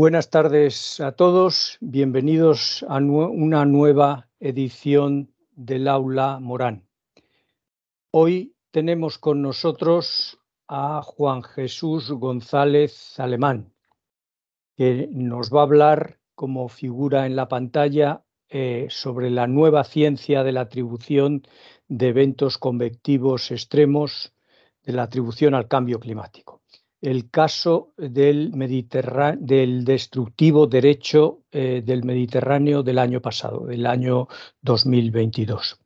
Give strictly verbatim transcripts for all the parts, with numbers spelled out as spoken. Buenas tardes a todos, bienvenidos a nu- una nueva edición del Aula Morán. Hoy tenemos con nosotros a Juan Jesús González Alemán, que nos va a hablar, como figura en la pantalla, eh, sobre la nueva ciencia de la atribución de eventos convectivos extremos, de la atribución al cambio climático. El caso del, del destructivo derecho eh, del Mediterráneo del año pasado, del año dos mil veintidós.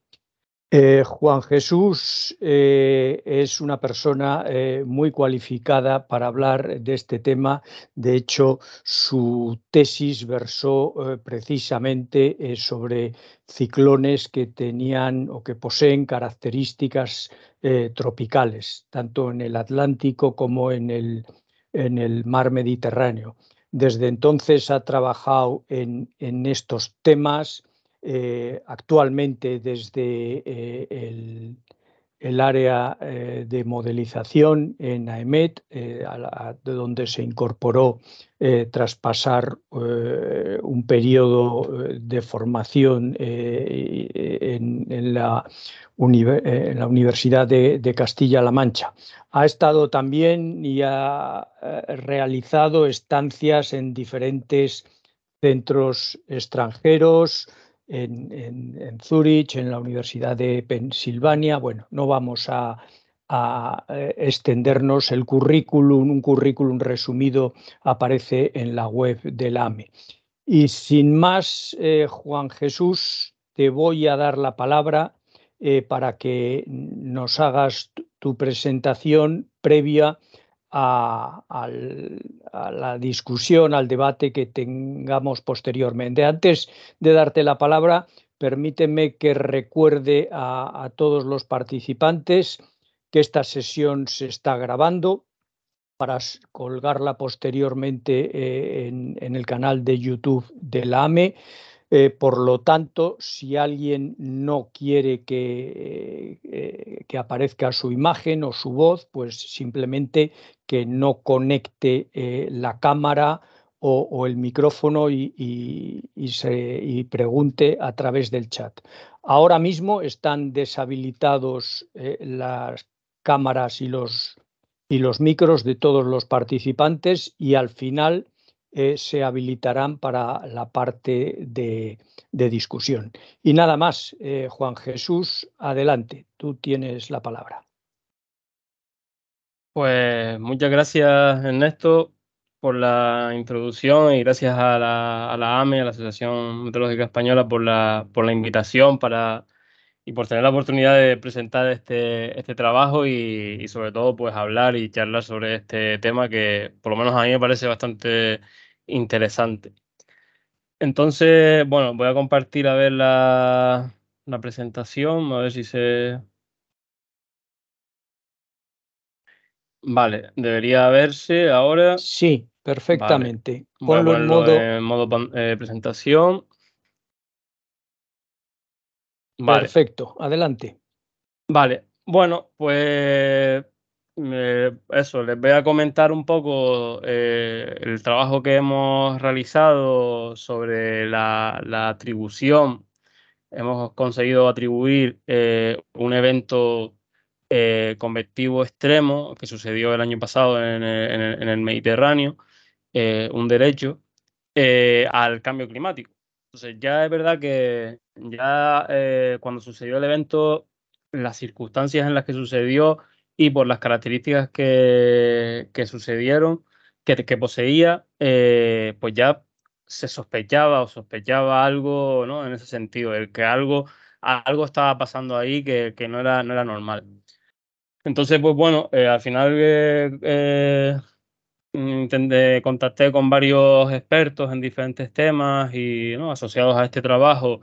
Eh, Juan Jesús eh, es una persona eh, muy cualificada para hablar de este tema. De hecho, su tesis versó eh, precisamente eh, sobre ciclones que tenían o que poseen características eh, tropicales, tanto en el Atlántico como en el, en el mar Mediterráneo. Desde entonces ha trabajado en, en estos temas. Eh, actualmente desde eh, el, el área eh, de modelización en AEMET, eh, a la, de donde se incorporó eh, tras pasar eh, un periodo de formación eh, en, en, la en la Universidad de, de Castilla-La Mancha. Ha estado también y ha eh, realizado estancias en diferentes centros extranjeros, En, en, en Zúrich, en la Universidad de Pensilvania. Bueno, no vamos a, a extendernos. El currículum, un currículum resumido, aparece en la web del A M E. Y sin más, eh, Juan Jesús, te voy a dar la palabra eh, para que nos hagas tu presentación previa A, a la discusión, al debate que tengamos posteriormente. Antes de darte la palabra, permíteme que recuerde a, a todos los participantes que esta sesión se está grabando para colgarla posteriormente eh, en, en el canal de YouTube de la A M E. Eh, por lo tanto, si alguien no quiere que, eh, que aparezca su imagen o su voz, pues simplemente que no conecte eh, la cámara o, o el micrófono y, y, y, se, y pregunte a través del chat. Ahora mismo están deshabilitados eh, las cámaras y los, y los micros de todos los participantes y al final Eh, se habilitarán para la parte de, de discusión. Y nada más, eh, Juan Jesús, adelante, tú tienes la palabra. Pues muchas gracias, Ernesto, por la introducción y gracias a la, a la A M E, a la Asociación Meteorológica Española, por la, por la invitación para, y por tener la oportunidad de presentar este, este trabajo y, y sobre todo pues hablar y charlar sobre este tema que por lo menos a mí me parece bastante interesante. Entonces, bueno, voy a compartir a ver la, la presentación, a ver si se... Vale, debería verse ahora. Sí, perfectamente. Vale. Ponlo en modo, en modo eh, presentación. Vale. Perfecto, adelante. Vale, bueno, pues... Eh, eso, les voy a comentar un poco eh, el trabajo que hemos realizado sobre la, la atribución. Hemos conseguido atribuir eh, un evento eh, convectivo extremo que sucedió el año pasado en el, en el, en el Mediterráneo, eh, un derecho, eh, al cambio climático. Entonces ya es verdad que ya eh, cuando sucedió el evento, las circunstancias en las que sucedió y por las características que, que sucedieron, que, que poseía, eh, pues ya se sospechaba o sospechaba algo, ¿no? En ese sentido, el que algo, algo estaba pasando ahí que, que no era, no era normal. Entonces, pues bueno, eh, al final eh, eh, intenté, contacté con varios expertos en diferentes temas y, ¿no?, asociados a este trabajo.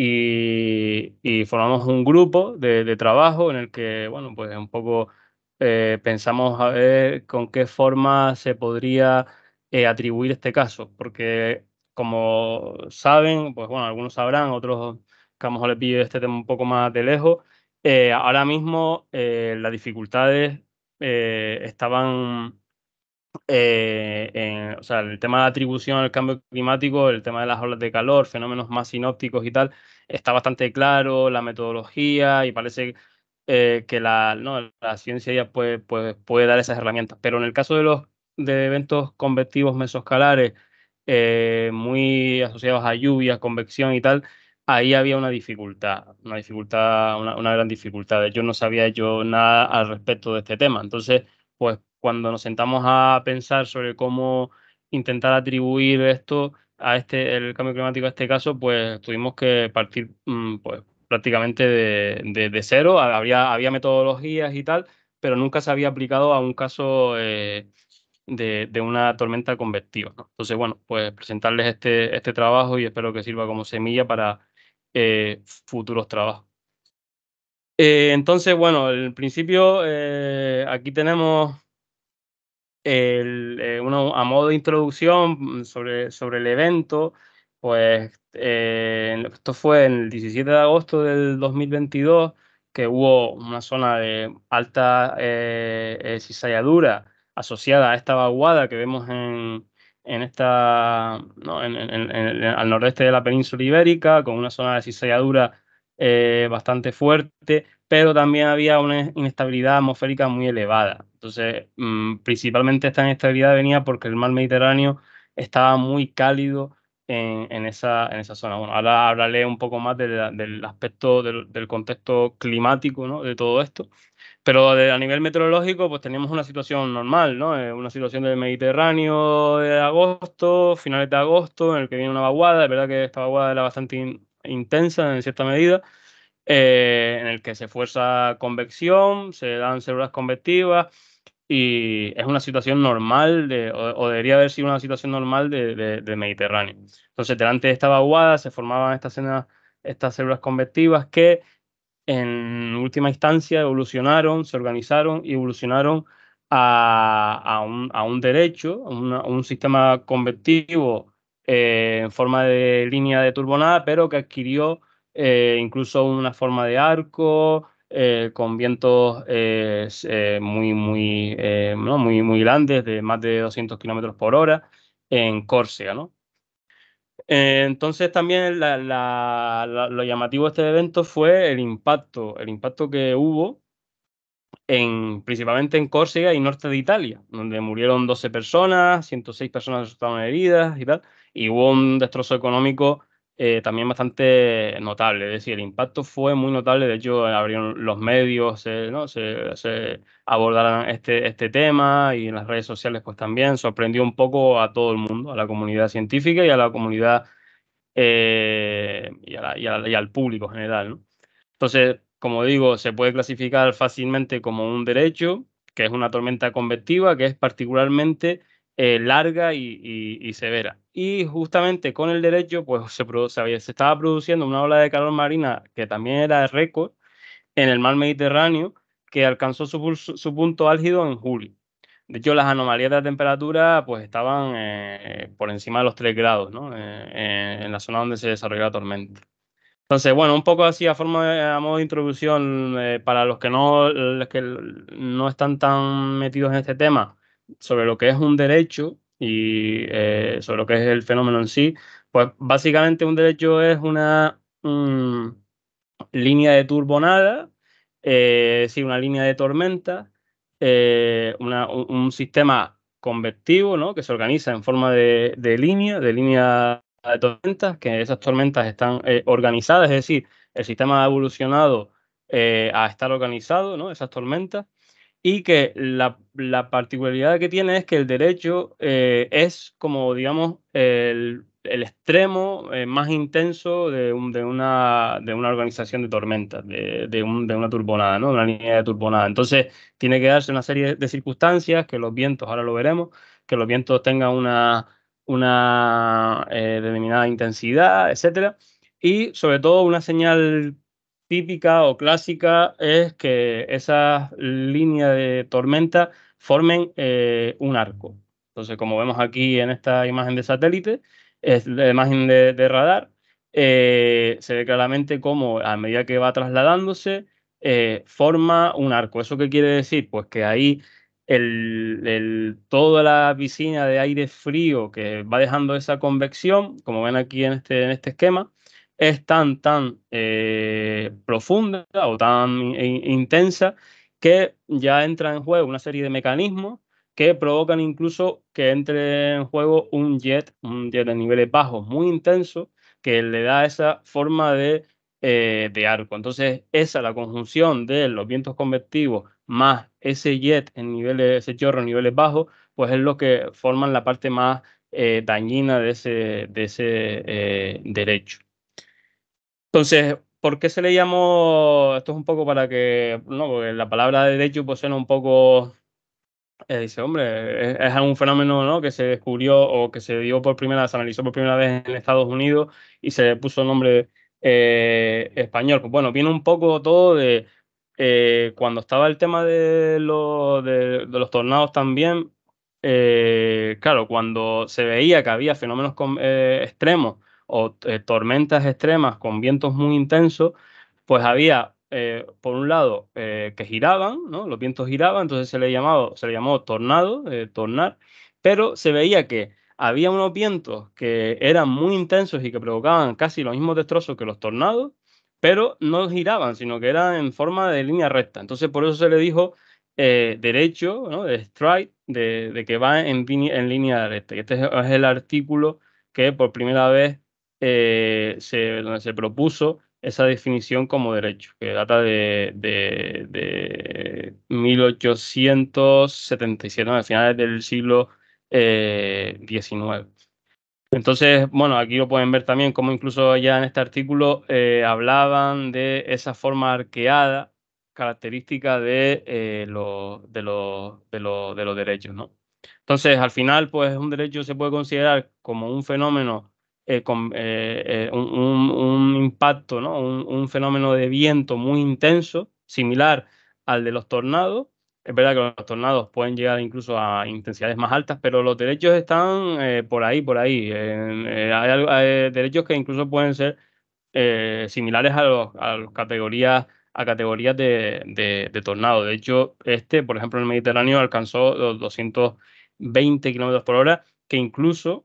Y, y formamos un grupo de, de trabajo en el que, bueno, pues un poco eh, pensamos a ver con qué forma se podría eh, atribuir este caso, porque como saben, pues bueno, algunos sabrán, otros que a lo mejor les pillo este tema un poco más de lejos, eh, ahora mismo eh, las dificultades eh, estaban Eh, eh, o sea, el tema de atribución al cambio climático, el tema de las olas de calor, fenómenos más sinópticos y tal, está bastante claro, la metodología, y parece eh, que la, ¿no? la ciencia ya puede, puede, puede dar esas herramientas. Pero en el caso de los de eventos convectivos mesoscalares, eh, muy asociados a lluvias, convección y tal, ahí había una dificultad, una dificultad, una, una gran dificultad. Yo no sabía yo nada al respecto de este tema. Entonces, pues cuando nos sentamos a pensar sobre cómo intentar atribuir esto a este, el cambio climático a este caso, pues tuvimos que partir pues, prácticamente de, de, de cero. Había, había metodologías y tal, pero nunca se había aplicado a un caso eh, de, de una tormenta convectiva, ¿no? Entonces, bueno, pues presentarles este, este trabajo y espero que sirva como semilla para eh, futuros trabajos. Eh, entonces, bueno, en principio eh, aquí tenemos... El, eh, uno, a modo de introducción sobre, sobre el evento, pues eh, esto fue el diecisiete de agosto del dos mil veintidós, que hubo una zona de alta eh, eh, cizalladura asociada a esta vaguada que vemos en, en esta, ¿no? en, en, en, en, al nordeste de la península ibérica, con una zona de cizalladura eh, bastante fuerte, pero también había una inestabilidad atmosférica muy elevada. Entonces, mmm, principalmente esta inestabilidad venía porque el mar Mediterráneo estaba muy cálido en, en, esa, en esa zona. Bueno, ahora hablaré un poco más de la, del aspecto, del, del contexto climático, ¿no? de todo esto. Pero de, a nivel meteorológico, pues teníamos una situación normal, ¿no? Eh, una situación del Mediterráneo de agosto, finales de agosto, en el que viene una vaguada. Es verdad que esta vaguada era bastante in, intensa en cierta medida. Eh, en el que se fuerza convección, se dan células convectivas y es una situación normal, de, o, o debería haber sido una situación normal de, de, de Mediterráneo. Entonces, delante de esta vaguada se formaban estas, cenas, estas células convectivas que en última instancia evolucionaron, se organizaron y evolucionaron a, a, un, a un derecho, a una, un sistema convectivo eh, en forma de línea de turbonada, pero que adquirió Eh, incluso una forma de arco, eh, con vientos eh, eh, muy, muy, eh, ¿no? muy, muy grandes, de más de doscientos kilómetros por hora, en Córcega, ¿no? Eh, entonces, también la, la, la, lo llamativo de este evento fue el impacto, el impacto que hubo en, principalmente en Córcega y norte de Italia, donde murieron doce personas, ciento seis personas resultaron heridas y tal, y hubo un destrozo económico Eh, también bastante notable. Es decir, el impacto fue muy notable. De hecho, abrieron los medios, eh, ¿no? se, se abordaron este, este tema, y en las redes sociales pues también sorprendió un poco a todo el mundo, a la comunidad científica y a la comunidad eh, y, a la, y, a la, y al público en general, ¿no? Entonces, como digo, se puede clasificar fácilmente como un derecho, que es una tormenta convectiva, que es particularmente Eh, larga y, y, y severa. Y justamente con el derecho, pues se, se, se estaba produciendo una ola de calor marina que también era de récord en el mar Mediterráneo, que alcanzó su, su punto álgido en julio. De hecho, las anomalías de la temperatura pues estaban eh, por encima de los tres grados, ¿no? eh, eh, en la zona donde se desarrolló la tormenta. Entonces, bueno, un poco así a forma de, a modo de introducción, eh, para los que no, los que no están tan metidos en este tema, sobre lo que es un derecho y eh, sobre lo que es el fenómeno en sí. Pues básicamente un derecho es una mm, línea de turbonada, eh, es decir, una línea de tormenta, eh, una, un, un sistema convectivo, ¿no? que se organiza en forma de, de línea, de línea de tormentas, que esas tormentas están eh, organizadas, es decir, el sistema ha evolucionado eh, a estar organizado, ¿no? esas tormentas. Y que la, la particularidad que tiene es que el derecho eh, es como, digamos, el, el extremo eh, más intenso de, un, de, una, de una organización de tormentas, de, de, un, de una turbonada, ¿no? Una línea de turbonada. Entonces, tiene que darse una serie de circunstancias, que los vientos, ahora lo veremos, que los vientos tengan una, una eh, determinada intensidad, etcétera. Y, sobre todo, una señal típica o clásica es que esas líneas de tormenta formen eh, un arco. Entonces, como vemos aquí en esta imagen de satélite, es la imagen de, de radar, eh, se ve claramente cómo a medida que va trasladándose eh, forma un arco. ¿Eso qué quiere decir? Pues que ahí el, el, toda la piscina de aire frío que va dejando esa convección, como ven aquí en este, en este esquema, es tan, tan eh, profunda o tan in, intensa que ya entra en juego una serie de mecanismos que provocan incluso que entre en juego un jet, un jet de niveles bajos muy intenso, que le da esa forma de, eh, de arco. Entonces, esa, la conjunción de los vientos convectivos más ese jet en niveles, ese chorro en niveles bajos, pues es lo que forman la parte más eh, dañina de ese, de ese eh, derecho. Entonces, ¿por qué se le llamó? Esto es un poco para que, no, porque la palabra derecho pues suena un poco, eh, dice, hombre, es, es un fenómeno, ¿no?, que se descubrió o que se dio por primera, se analizó por primera vez en Estados Unidos y se le puso nombre eh, español. Pues bueno, viene un poco todo de eh, cuando estaba el tema de los, de, de los tornados también, eh, claro, cuando se veía que había fenómenos con, eh, extremos o eh, tormentas extremas con vientos muy intensos, pues había, eh, por un lado, eh, que giraban, ¿no? Los vientos giraban, entonces se le llamaba, se le llamó tornado, eh, tornar, pero se veía que había unos vientos que eran muy intensos y que provocaban casi los mismos destrozos que los tornados, pero no giraban, sino que eran en forma de línea recta. Entonces, por eso se le dijo eh, derecho, ¿no?, de stride, de, de que va en, en línea recta. Y este es el artículo que por primera vez Eh, se, donde se propuso esa definición como derecho, que data de, de, de mil ochocientos setenta y siete, a finales del siglo eh, diecinueve. Entonces, bueno, aquí lo pueden ver también, como incluso ya en este artículo eh, hablaban de esa forma arqueada característica de, eh, lo, de, lo, de, lo, de los derechos, ¿no? Entonces, al final, pues un derecho se puede considerar como un fenómeno Eh, con, eh, eh, un, un, un impacto, ¿no?, un, un fenómeno de viento muy intenso, similar al de los tornados. Es verdad que los tornados pueden llegar incluso a intensidades más altas, pero los derechos están eh, por ahí, por ahí. Eh, eh, hay, hay derechos que incluso pueden ser eh, similares a los, a los categorías, a categorías de, de, de tornado. De hecho, este, por ejemplo, en el Mediterráneo alcanzó los doscientos veinte kilómetros por hora, que incluso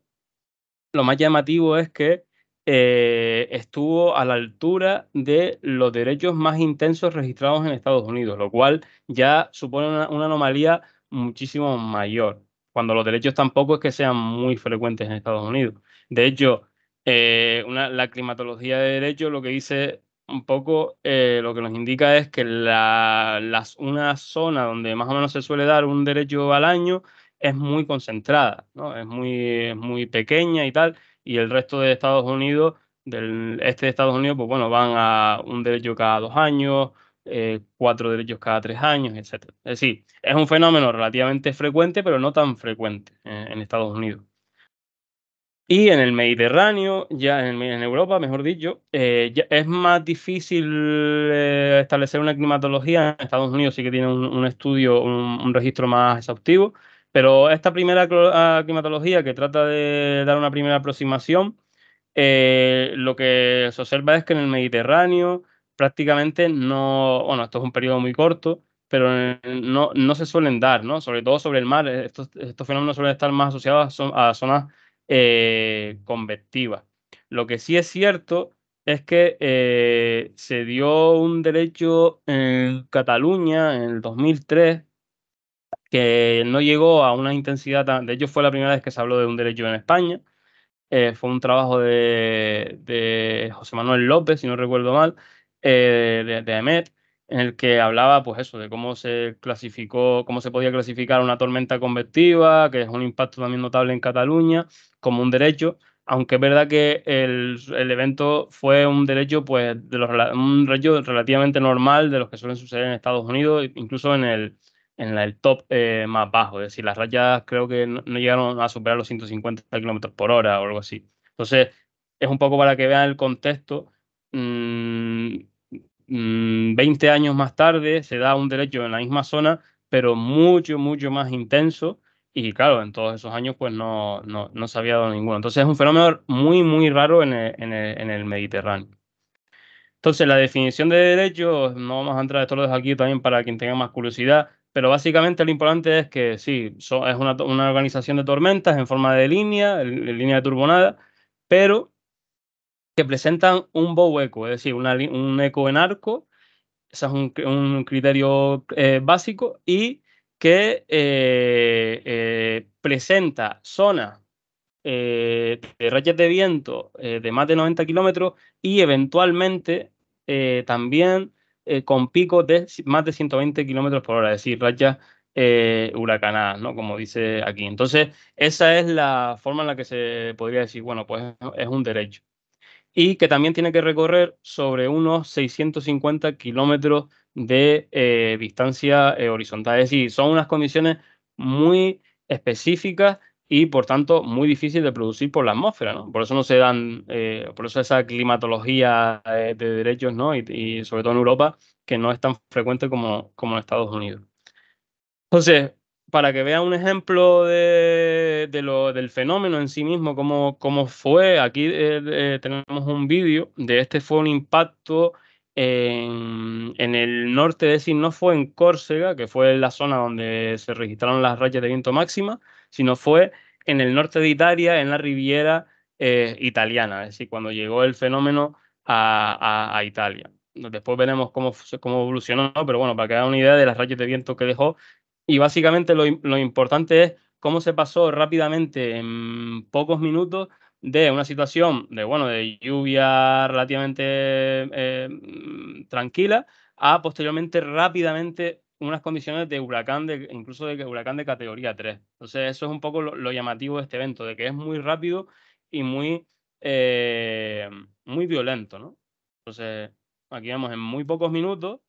lo más llamativo es que eh, estuvo a la altura de los derechos más intensos registrados en Estados Unidos, lo cual ya supone una, una anomalía muchísimo mayor, cuando los derechos tampoco es que sean muy frecuentes en Estados Unidos. De hecho, eh, una, la climatología de derechos lo que dice un poco, eh, lo que nos indica es que la, las, una zona donde más o menos se suele dar un derecho al año es muy concentrada, ¿no? Es muy, es muy pequeña y tal, y el resto de Estados Unidos, del este de Estados Unidos, pues bueno, van a un derecho cada dos años, eh, cuatro derechos cada tres años, etcétera. Es decir, es un fenómeno relativamente frecuente, pero no tan frecuente eh, en Estados Unidos. Y en el Mediterráneo, ya en, en Europa, mejor dicho, eh, ya es más difícil eh, establecer una climatología. En Estados Unidos sí que tiene un, un estudio, un, un registro más exhaustivo, pero esta primera climatología que trata de dar una primera aproximación, eh, lo que se observa es que en el Mediterráneo prácticamente no, bueno, esto es un periodo muy corto, pero no, no se suelen dar, ¿no? Sobre todo sobre el mar, estos, estos fenómenos suelen estar más asociados a zonas eh, convectivas. Lo que sí es cierto es que eh, se dio un derecho en Cataluña en el dos mil tres, que no llegó a una intensidad tan... De hecho, fue la primera vez que se habló de un derecho en España. Eh, fue un trabajo de, de José Manuel López, si no recuerdo mal, eh, de, de EMET, en el que hablaba, pues eso, de cómo se clasificó, cómo se podía clasificar una tormenta convectiva, que es un impacto también notable en Cataluña, como un derecho, aunque es verdad que el, el evento fue un derecho, pues, de los, un derecho relativamente normal de los que suelen suceder en Estados Unidos, incluso en el... en la, el top eh, más bajo, es decir, las rayas creo que no, no llegaron a superar los ciento cincuenta kilómetros por hora o algo así. Entonces, es un poco para que vean el contexto. Mm, mm, veinte años más tarde se da un derecho en la misma zona, pero mucho, mucho más intenso, y claro, en todos esos años pues no, no, no se había dado ninguno. Entonces, es un fenómeno muy, muy raro en el, en el, en el Mediterráneo. Entonces, la definición de derecho, no vamos a entrar, esto lo dejo aquí también para quien tenga más curiosidad. Pero básicamente lo importante es que sí, so, es una, una organización de tormentas en forma de línea, en, en línea de turbonada, pero que presentan un bow eco, es decir, una, un eco en arco, ese es un, un criterio eh, básico, y que eh, eh, presenta zonas eh, de rachas de viento eh, de más de noventa kilómetros y eventualmente eh, también Eh, con picos de más de ciento veinte kilómetros por hora, es decir, rachas eh, huracanadas, ¿no? Como dice aquí. Entonces, esa es la forma en la que se podría decir, bueno, pues es un derecho. Y que también tiene que recorrer sobre unos seiscientos cincuenta kilómetros de eh, distancia eh, horizontal. Es decir, son unas condiciones muy específicas y, por tanto, muy difíciles de producir por la atmósfera, ¿no? Por eso no se dan, eh, por eso esa climatología eh, de derechos, ¿no? Y, y sobre todo en Europa, que no es tan frecuente como, como en Estados Unidos. Entonces, para que vean un ejemplo de, de lo, del fenómeno en sí mismo, cómo, cómo fue, aquí eh, eh, tenemos un vídeo de este. Fue un impacto en, en el norte, es decir, no fue en Córcega, que fue la zona donde se registraron las rachas de viento máxima, sino fue en el norte de Italia, en la Riviera eh, italiana, es decir, cuando llegó el fenómeno a, a, a Italia. Después veremos cómo, cómo evolucionó, pero bueno, para que hagan una idea de las rachas de viento que dejó. Y básicamente lo, lo importante es cómo se pasó rápidamente, en pocos minutos, de una situación de, bueno, de lluvia relativamente eh, tranquila a posteriormente rápidamente unas condiciones de huracán, de, incluso de huracán de categoría tres. Entonces, eso es un poco lo, lo llamativo de este evento, de que es muy rápido y muy, eh, muy violento, ¿no? Entonces, aquí vemos en muy pocos minutos.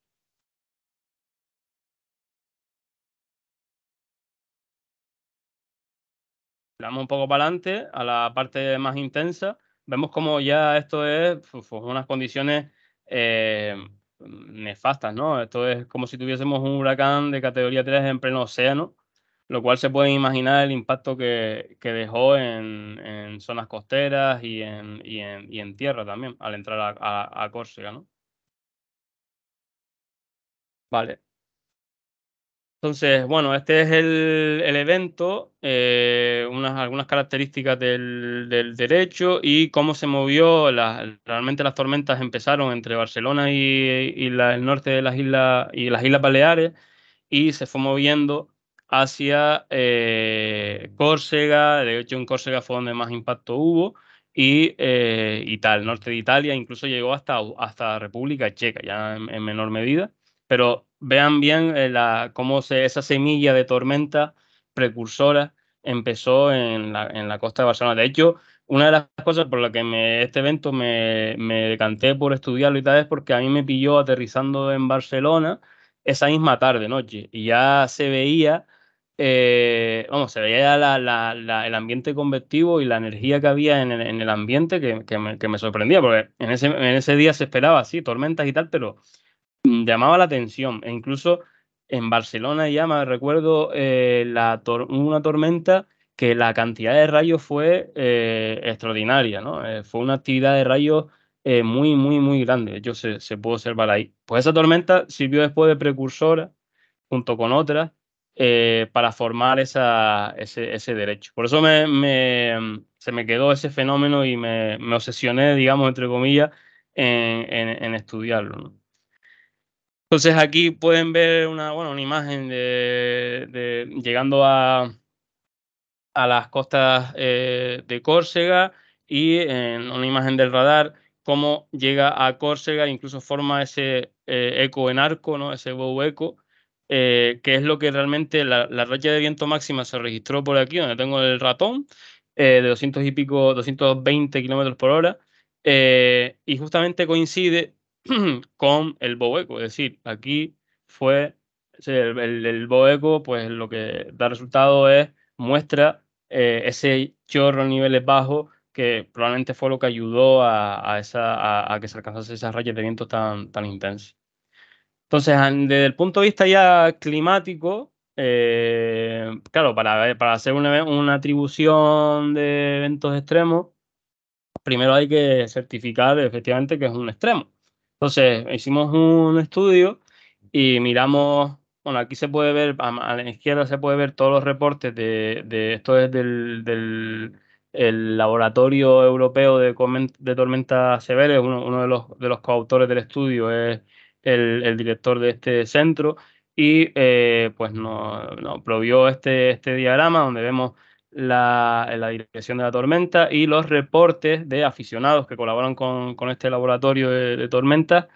Vamos un poco para adelante, a la parte más intensa. Vemos como ya esto es pues, unas condiciones eh, nefastas, ¿no? Esto es como si tuviésemos un huracán de categoría tres en pleno océano, lo cual se puede imaginar el impacto que, que dejó en, en zonas costeras y en, y, en, y en tierra también, al entrar a, a, a Córcega, ¿no? Vale. Entonces, bueno, este es el, el evento, eh, unas, algunas características del, del derecho y cómo se movió. La, realmente las tormentas empezaron entre Barcelona y, y la, el norte de las islas y las Islas Baleares y se fue moviendo hacia eh, Córcega. De hecho, en Córcega fue donde más impacto hubo y, eh, y tal, norte de Italia, incluso llegó hasta, hasta República Checa, ya en, en menor medida, pero vean bien eh, la, cómo se, esa semilla de tormenta precursora empezó en la, en la costa de Barcelona. De hecho, una de las cosas por las que me, este evento me, me decanté por estudiarlo y tal es porque a mí me pilló aterrizando en Barcelona esa misma tarde, noche, y ya se veía, eh, vamos, se veía ya la, la, la, el ambiente convectivo y la energía que había en el, en el ambiente que, que, me, que me sorprendía, porque en ese, en ese día se esperaba, así tormentas y tal, pero llamaba la atención. E incluso en Barcelona ya me recuerdo eh, la tor una tormenta que la cantidad de rayos fue eh, extraordinaria, ¿no? Eh, fue una actividad de rayos eh, muy, muy, muy grande. De hecho, se, se pudo observar ahí. Pues esa tormenta sirvió después de precursora, junto con otras, eh, para formar esa, ese, ese derecho. Por eso me, me, se me quedó ese fenómeno y me, me obsesioné, digamos, entre comillas, en, en, en estudiarlo, ¿no? Entonces aquí pueden ver una, bueno, una imagen de, de llegando a, a las costas eh, de Córcega y en una imagen del radar cómo llega a Córcega, incluso forma ese eh, eco en arco, ¿no? Ese bow eco, eh, que es lo que realmente la, la racha de viento máxima se registró por aquí, donde tengo el ratón, eh, de doscientos y pico, doscientos veinte kilómetros por hora, eh, y justamente coincide con el bow eco, es decir, aquí fue el, el, el bow eco, pues lo que da resultado es, muestra eh, ese chorro en niveles bajos que probablemente fue lo que ayudó a, a, esa, a, a que se alcanzase esas rachas de viento tan, tan intensas. Entonces, desde el punto de vista ya climático, eh, claro, para, para hacer una, una atribución de eventos extremos, primero hay que certificar efectivamente que es un extremo. Entonces, hicimos un estudio y miramos Bueno, aquí se puede ver, a la izquierda se puede ver todos los reportes de, de esto es del, del el Laboratorio Europeo de, de Tormentas Severas. Uno, uno de los, de los coautores del estudio es el, el director de este centro y eh, pues nos no, provió este, este diagrama donde vemos la, la dirección de la tormenta y los reportes de aficionados que colaboran con, con este laboratorio de, de tormentas,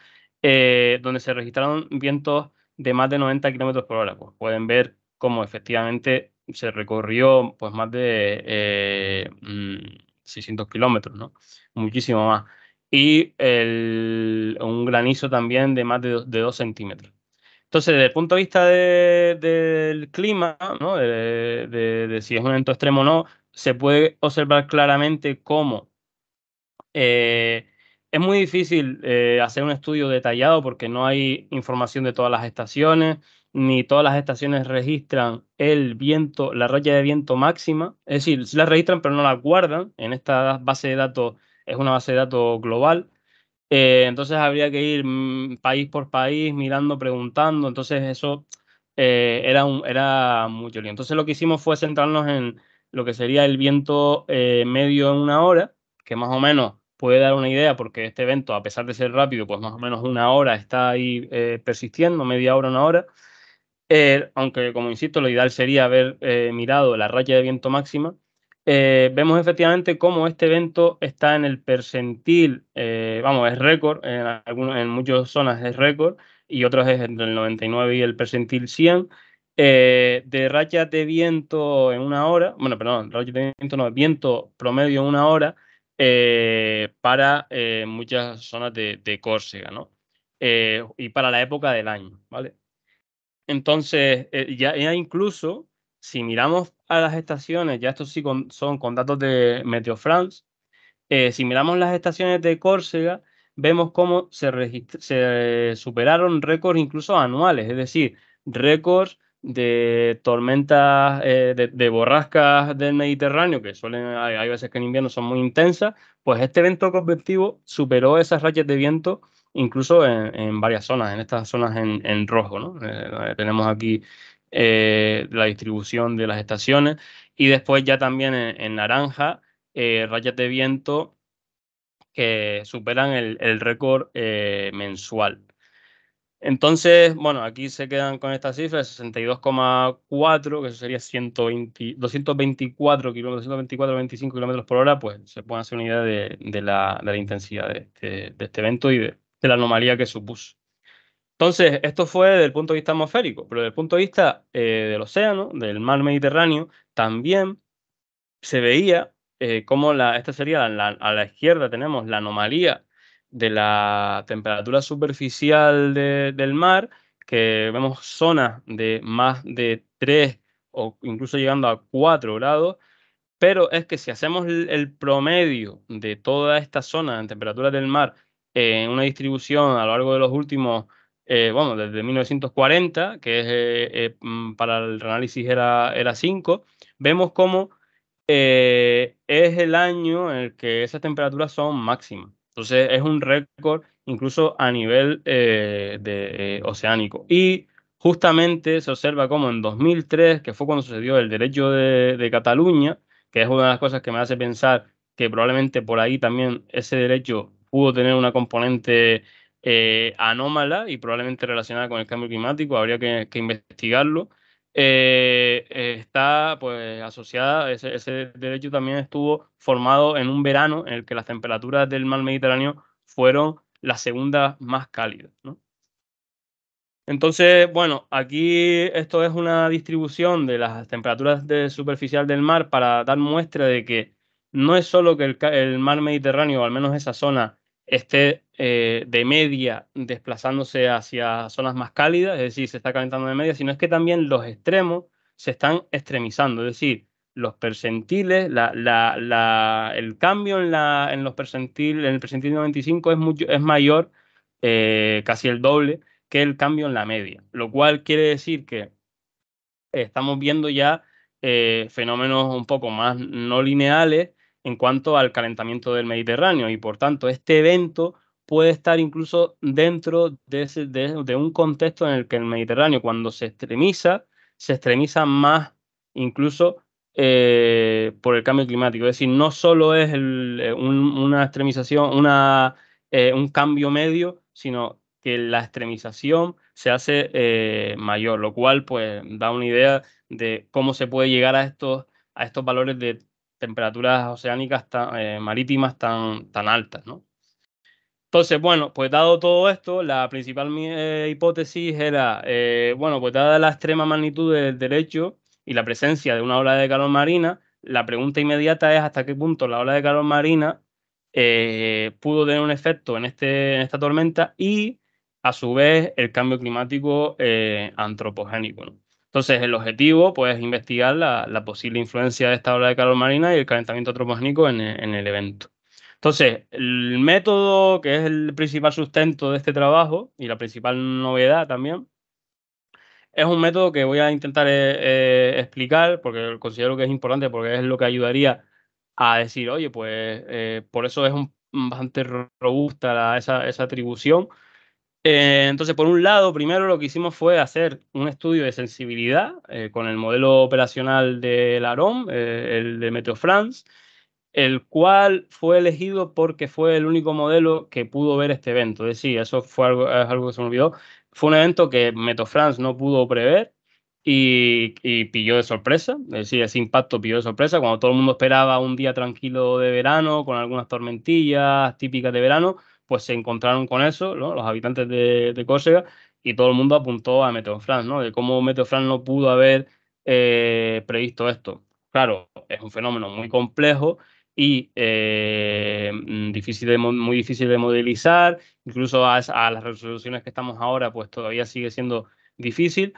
eh, donde se registraron vientos de más de noventa kilómetros por hora. Pues pueden ver cómo efectivamente se recorrió pues más de eh, seiscientos kilómetros, ¿no? Muchísimo más. Y el, un granizo también de más de, de dos centímetros. Entonces, desde el punto de vista de, del clima, ¿no? de, de, de si es un evento extremo o no, se puede observar claramente cómo eh, es muy difícil eh, hacer un estudio detallado porque no hay información de todas las estaciones, ni todas las estaciones registran el viento, la raya de viento máxima. Es decir, sí la registran pero no la guardan. En esta base de datos es una base de datos global. Eh, entonces habría que ir mm, país por país mirando, preguntando. Entonces eso eh, era, un, era mucho lío. Entonces lo que hicimos fue centrarnos en lo que sería el viento eh, medio en una hora, que más o menos puede dar una idea porque este evento, a pesar de ser rápido, pues más o menos una hora está ahí eh, persistiendo, media hora, una hora. Eh, aunque, como insisto, lo ideal sería haber eh, mirado la raya de viento máxima. Eh, vemos efectivamente cómo este evento está en el percentil, eh, vamos, es récord, en, algunos, en muchas zonas es récord y otras es entre el noventa y nueve y el percentil cien, eh, de rayas de viento en una hora, bueno, perdón, rayas de viento no, viento promedio en una hora eh, para eh, muchas zonas de, de Córcega, ¿no? Eh, y para la época del año, ¿vale? Entonces, eh, ya, ya incluso, si miramos a las estaciones, ya estos sí con, son con datos de Meteo France, eh, si miramos las estaciones de Córcega, vemos cómo se, se superaron récords incluso anuales, es decir, récords de tormentas, eh, de, de borrascas del Mediterráneo, que suelen, hay, hay veces que en invierno son muy intensas, pues este evento convectivo superó esas rachas de viento incluso en, en varias zonas, en estas zonas en, en rojo, ¿no? Eh, tenemos aquí eh, la distribución de las estaciones y después ya también en, en naranja, eh, rayas de viento que superan el, el récord eh, mensual. Entonces, bueno, aquí se quedan con estas cifras, sesenta y dos coma cuatro, que eso sería doscientos veinticuatro, veinticinco kilómetros por hora, pues se puede hacer una idea de, de, la, de la intensidad de este, de este evento y de, de la anomalía que supuso. Entonces, esto fue desde el punto de vista atmosférico, pero desde el punto de vista eh, del océano, del mar Mediterráneo, también se veía eh, cómo la, esta sería la, a la izquierda tenemos la anomalía de la temperatura superficial de, del mar, que vemos zonas de más de tres o incluso llegando a cuatro grados, pero es que si hacemos el, el promedio de toda esta zona en temperaturas del mar eh, en una distribución a lo largo de los últimos, eh, bueno, desde mil novecientos cuarenta, que es, eh, eh, para el análisis era, era cinco, vemos cómo eh, es el año en el que esas temperaturas son máximas. Entonces es un récord incluso a nivel eh, de, eh, oceánico. Y justamente se observa como en dos mil tres, que fue cuando sucedió el derecho de, de Cataluña, que es una de las cosas que me hace pensar que probablemente por ahí también ese derecho pudo tener una componente eh, anómala y probablemente relacionada con el cambio climático, habría que, que investigarlo. Eh, eh, está pues asociada, ese, ese derecho también estuvo formado en un verano en el que las temperaturas del mar Mediterráneo fueron las segundas más cálidas, ¿no? Entonces, bueno, aquí esto es una distribución de las temperaturas de superficial del mar para dar muestra de que no es solo que el, el mar Mediterráneo, o al menos esa zona, esté eh, de media desplazándose hacia zonas más cálidas, es decir, se está calentando de media, sino es que también los extremos se están extremizando, es decir, los percentiles, la, la, la, el cambio en, la, en los percentiles, en el percentil noventa y cinco es, mucho, es mayor, eh, casi el doble, que el cambio en la media, lo cual quiere decir que estamos viendo ya eh, fenómenos un poco más no lineales en cuanto al calentamiento del Mediterráneo y, por tanto, este evento puede estar incluso dentro de, ese, de, de un contexto en el que el Mediterráneo, cuando se extremiza, se extremiza más incluso eh, por el cambio climático. Es decir, no solo es el, un, una extremización, una, eh, un cambio medio, sino que la extremización se hace eh, mayor, lo cual pues da una idea de cómo se puede llegar a estos, a estos valores de temperaturas oceánicas tan, eh, marítimas tan, tan altas, ¿no? Entonces, bueno, pues dado todo esto, la principal eh, hipótesis era, eh, bueno, pues dada la extrema magnitud del derecho y la presencia de una ola de calor marina, la pregunta inmediata es hasta qué punto la ola de calor marina eh, pudo tener un efecto en, este, en esta tormenta y, a su vez, el cambio climático eh, antropogénico, ¿no? Entonces, el objetivo, pues, es investigar la, la posible influencia de esta ola de calor marina y el calentamiento antropogénico en, en el evento. Entonces, el método que es el principal sustento de este trabajo y la principal novedad también, es un método que voy a intentar eh, explicar porque considero que es importante, porque es lo que ayudaría a decir, oye, pues, eh, por eso es un, bastante robusta la, esa, esa atribución. Eh, entonces, por un lado, primero lo que hicimos fue hacer un estudio de sensibilidad eh, con el modelo operacional de LAROM, eh, el de Meteo France, el cual fue elegido porque fue el único modelo que pudo ver este evento. Es decir, eso fue algo, es algo que se me olvidó. Fue un evento que Meteo France no pudo prever y, y pilló de sorpresa. Es decir, ese impacto pilló de sorpresa. Cuando todo el mundo esperaba un día tranquilo de verano, con algunas tormentillas típicas de verano, pues se encontraron con eso, ¿no?, los habitantes de, de Córcega, y todo el mundo apuntó a Meteo France, ¿no?, de cómo Meteo France no pudo haber eh, previsto esto. Claro, es un fenómeno muy complejo y eh, difícil de, muy difícil de modelizar, incluso a, a las resoluciones que estamos ahora, pues todavía sigue siendo difícil,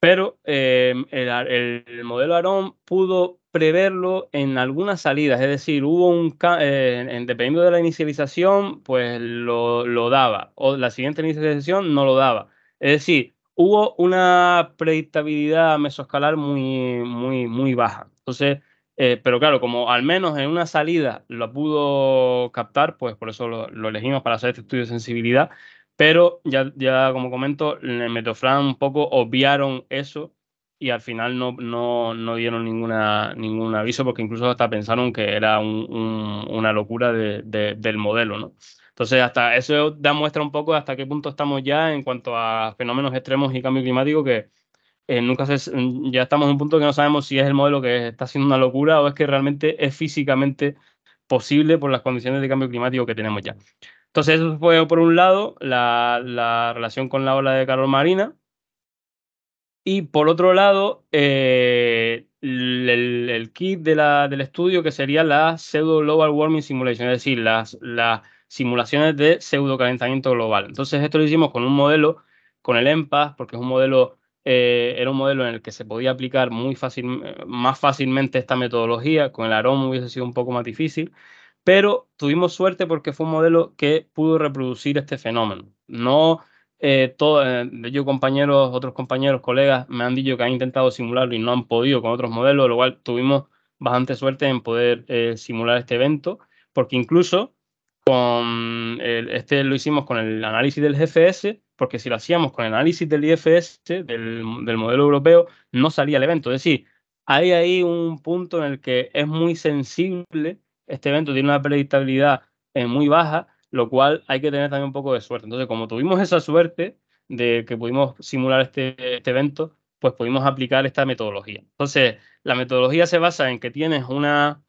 pero eh, el, el modelo LAROM pudo preverlo en algunas salidas, es decir, hubo un eh, en, dependiendo de la inicialización, pues lo, lo daba, o la siguiente inicialización no lo daba, es decir, hubo una predictabilidad mesoscalar muy, muy, muy baja, entonces... Eh, pero claro, como al menos en una salida lo pudo captar, pues por eso lo, lo elegimos para hacer este estudio de sensibilidad, pero ya, ya como comento, en el Meteo France un poco obviaron eso y al final no, no, no dieron ninguna, ningún aviso, porque incluso hasta pensaron que era un, un, una locura de, de, del modelo, ¿no? Entonces, hasta eso da muestra un poco hasta qué punto estamos ya en cuanto a fenómenos extremos y cambio climático, que Eh, nunca se, ya estamos en un punto que no sabemos si es el modelo que está haciendo una locura o es que realmente es físicamente posible por las condiciones de cambio climático que tenemos ya. Entonces, eso fue por un lado la, la relación con la ola de calor marina y por otro lado eh, el, el kit de la, del estudio, que sería la pseudo global warming simulation, es decir, las, las simulaciones de pseudo calentamiento global. Entonces, esto lo hicimos con un modelo, con el EMPAS, porque es un modelo... Eh, era un modelo en el que se podía aplicar muy fácil, más fácilmente esta metodología. Con el LAROM hubiese sido un poco más difícil, pero tuvimos suerte porque fue un modelo que pudo reproducir este fenómeno. No eh, todo, eh, yo compañeros, otros compañeros, colegas me han dicho que han intentado simularlo y no han podido con otros modelos, lo cual tuvimos bastante suerte en poder eh, simular este evento, porque incluso con el, este lo hicimos con el análisis del G F S, porque si lo hacíamos con el análisis del I F S, del, del modelo europeo, no salía el evento. Es decir, hay ahí un punto en el que es muy sensible, este evento tiene una predictabilidad eh, muy baja, lo cual hay que tener también un poco de suerte. Entonces, como tuvimos esa suerte de que pudimos simular este, este evento, pues pudimos aplicar esta metodología. Entonces, la metodología se basa en que tienes una...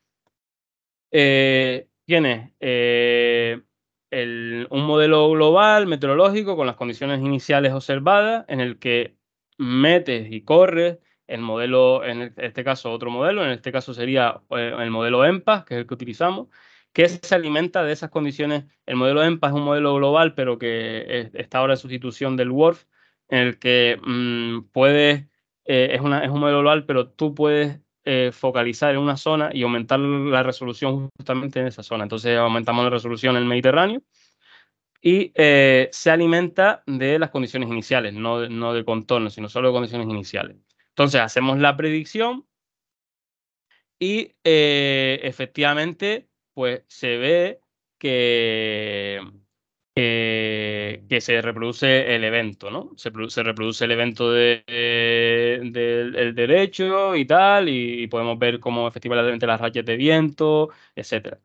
Eh, tienes... Eh, El, un modelo global meteorológico con las condiciones iniciales observadas, en el que metes y corres el modelo, en este caso otro modelo, en este caso sería el modelo EMPAS, que es el que utilizamos, que se alimenta de esas condiciones. El modelo EMPAS es un modelo global, pero que está ahora en sustitución del W R F, en el que mmm, puedes, eh, es, una, es un modelo global, pero tú puedes Eh, focalizar en una zona y aumentar la resolución justamente en esa zona. Entonces aumentamos la resolución en el Mediterráneo y eh, se alimenta de las condiciones iniciales, no de, no de contorno, sino solo de condiciones iniciales. Entonces hacemos la predicción y eh, efectivamente pues se ve que, que, que se reproduce el evento, ¿no? Se, se reproduce el evento de, de, de, del derecho y tal, y, y podemos ver cómo efectivamente las rachas de viento, etcétera.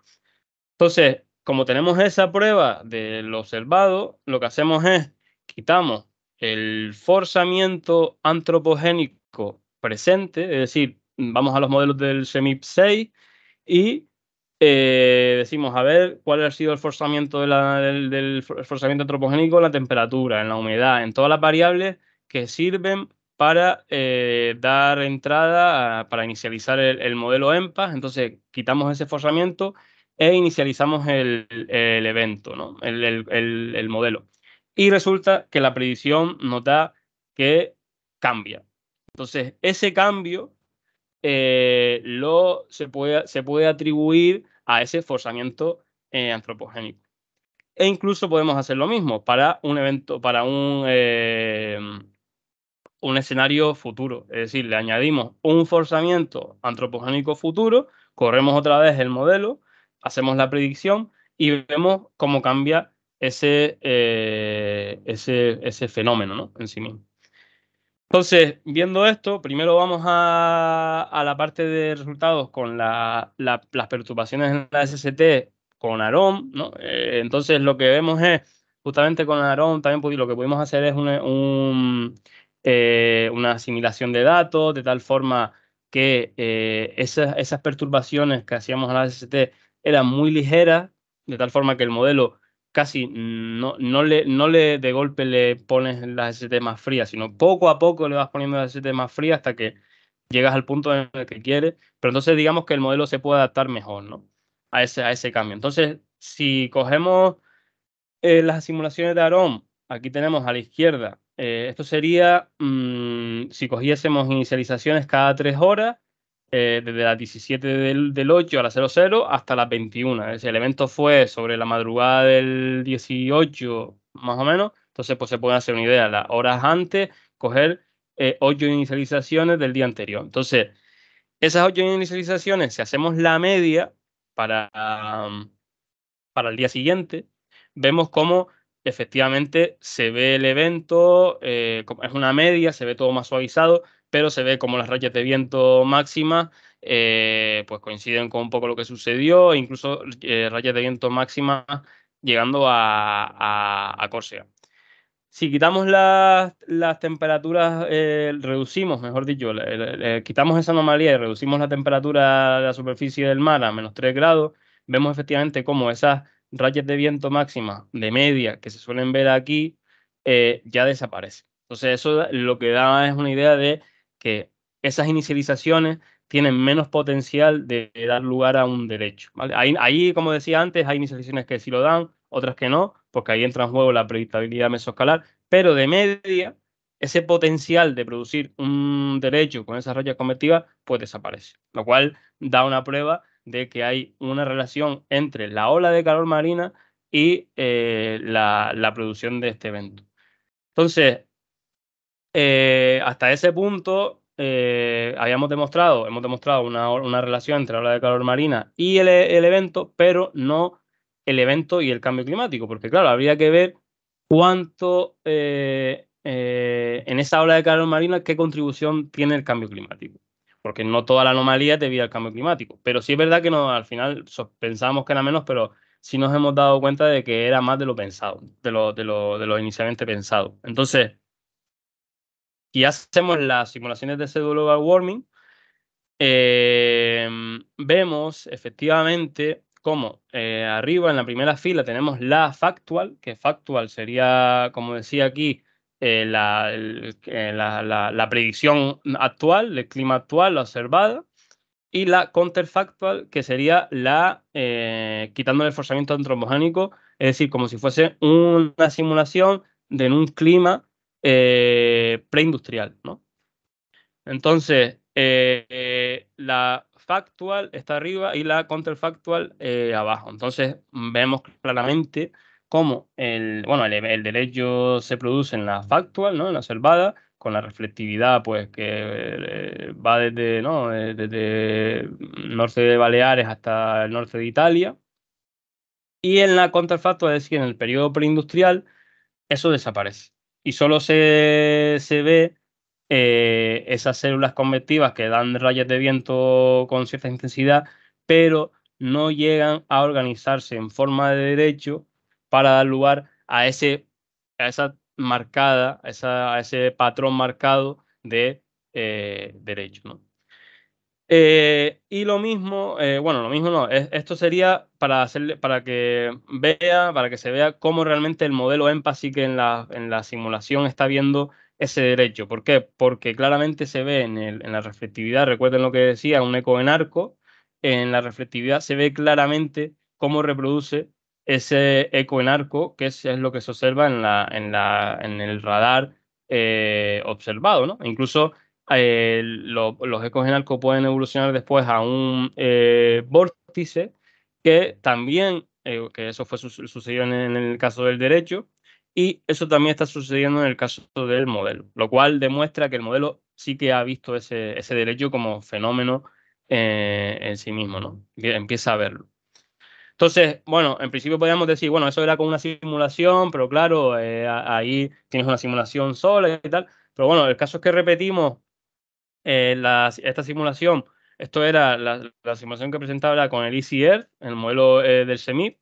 Entonces, como tenemos esa prueba del observado, lo que hacemos es quitamos el forzamiento antropogénico presente, es decir, vamos a los modelos del C M I P seis y eh, decimos a ver cuál ha sido el forzamiento de la, del, del forzamiento antropogénico en la temperatura, en la humedad, en todas las variables que sirven para eh, dar entrada, a, para inicializar el, el modelo EMPAS. Entonces quitamos ese forzamiento e inicializamos el, el evento, ¿no? el, el, el, el modelo. Y resulta que la predicción nos da que cambia. Entonces, ese cambio eh, lo, se, puede, se puede atribuir a ese forzamiento eh, antropogénico. E incluso podemos hacer lo mismo para un evento, para un, eh, un escenario futuro. Es decir, le añadimos un forzamiento antropogénico futuro, corremos otra vez el modelo, hacemos la predicción y vemos cómo cambia Ese, eh, ese, ese fenómeno, ¿no? En sí mismo. Entonces, viendo esto, primero vamos a, a la parte de resultados con la, la, las perturbaciones en la S S T con AROM, ¿no? Eh, entonces, lo que vemos es, justamente con AROM, también lo que pudimos hacer es una, un, eh, una asimilación de datos, de tal forma que eh, esas, esas perturbaciones que hacíamos en la S S T eran muy ligeras, de tal forma que el modelo casi no, no, le, no le de golpe le pones las S S T más frías, sino poco a poco le vas poniendo las S S T más frías hasta que llegas al punto en el que quieres. Pero entonces digamos que el modelo se puede adaptar mejor, ¿no? a, ese, a ese cambio. Entonces, si cogemos eh, las simulaciones de AROM, aquí tenemos a la izquierda, eh, esto sería mmm, si cogiésemos inicializaciones cada tres horas, Eh, desde las diecisiete del, del ocho a las cero cero hasta las veintiuno. Es decir, el evento fue sobre la madrugada del dieciocho, más o menos. Entonces, pues se puede hacer una idea. Las horas antes, coger eh, ocho inicializaciones del día anterior. Entonces, esas ocho inicializaciones, si hacemos la media para, para el día siguiente, vemos cómo efectivamente se ve el evento, eh, es una media, se ve todo más suavizado, pero se ve como las rachas de viento máximas eh, pues coinciden con un poco lo que sucedió, incluso eh, rachas de viento máximas llegando a, a, a Córcega. Si quitamos las, las temperaturas, eh, reducimos, mejor dicho, le, le, le, quitamos esa anomalía y reducimos la temperatura de la superficie del mar a menos tres grados, vemos efectivamente cómo esas rachas de viento máximas de media que se suelen ver aquí eh, ya desaparecen. Entonces eso lo que da es una idea de que esas inicializaciones tienen menos potencial de, de dar lugar a un derecho, ¿vale? Ahí, ahí, como decía antes, hay inicializaciones que sí lo dan, otras que no, porque ahí entra en juego la predictabilidad mesoscalar, pero de media, ese potencial de producir un derecho con esas rayas convectivas, pues desaparece, lo cual da una prueba de que hay una relación entre la ola de calor marina y eh, la, la producción de este evento. Entonces, Eh, hasta ese punto eh, habíamos demostrado, hemos demostrado una, una relación entre la ola de calor marina y el, el evento, pero no el evento y el cambio climático, porque claro, habría que ver cuánto eh, eh, en esa ola de calor marina qué contribución tiene el cambio climático, porque no toda la anomalía es debida al cambio climático, pero sí es verdad que no, al final pensábamos que era menos, pero sí nos hemos dado cuenta de que era más de lo pensado, de lo, de lo, de lo inicialmente pensado. Entonces, y hacemos las simulaciones de ese global warming, eh, vemos efectivamente cómo eh, arriba en la primera fila tenemos la factual, que factual sería, como decía aquí, eh, la, el, eh, la, la, la predicción actual, el clima actual, la observada, y la counterfactual, que sería la, eh, quitándole el forzamiento antropogénico, es decir, como si fuese una simulación de un clima Eh, preindustrial, ¿no? Entonces, eh, eh, la factual está arriba y la counterfactual eh, abajo. Entonces, vemos claramente cómo el, bueno, el, el derecho se produce en la factual, ¿no? En la observada, con la reflectividad, pues, que eh, va desde, ¿no? desde el norte de Baleares hasta el norte de Italia. Y en la contrafactual, es decir, en el periodo preindustrial, eso desaparece. Y solo se, se ve eh, esas células convectivas que dan rayas de viento con cierta intensidad, pero no llegan a organizarse en forma de derecho para dar lugar a, ese, a esa marcada, a, esa, a ese patrón marcado de eh, derecho, ¿no? Eh, y lo mismo, eh, bueno, lo mismo no, es, esto sería para, hacerle, para que vea, para que se vea cómo realmente el modelo EMPAS sí que en la, en la simulación está viendo ese derecho. ¿Por qué? Porque claramente se ve en, el, en la reflectividad, recuerden lo que decía, un eco en arco, en la reflectividad se ve claramente cómo reproduce ese eco en arco, que es, es lo que se observa en, la, en, la, en el radar eh, observado, ¿no? Incluso Eh, lo, los ecos en arco pueden evolucionar después a un eh, vórtice que también, eh, que eso fue su sucedió en, en el caso del derecho, y eso también está sucediendo en el caso del modelo, lo cual demuestra que el modelo sí que ha visto ese, ese derecho como fenómeno eh, en sí mismo, ¿no? Empieza a verlo. Entonces, bueno, en principio podríamos decir, bueno, eso era como una simulación, pero claro, eh, ahí tienes una simulación sola y tal, pero bueno, el caso es que repetimos Eh, la, esta simulación, esto era la, la simulación que presentaba era con el E C R, el modelo eh, del C M I P,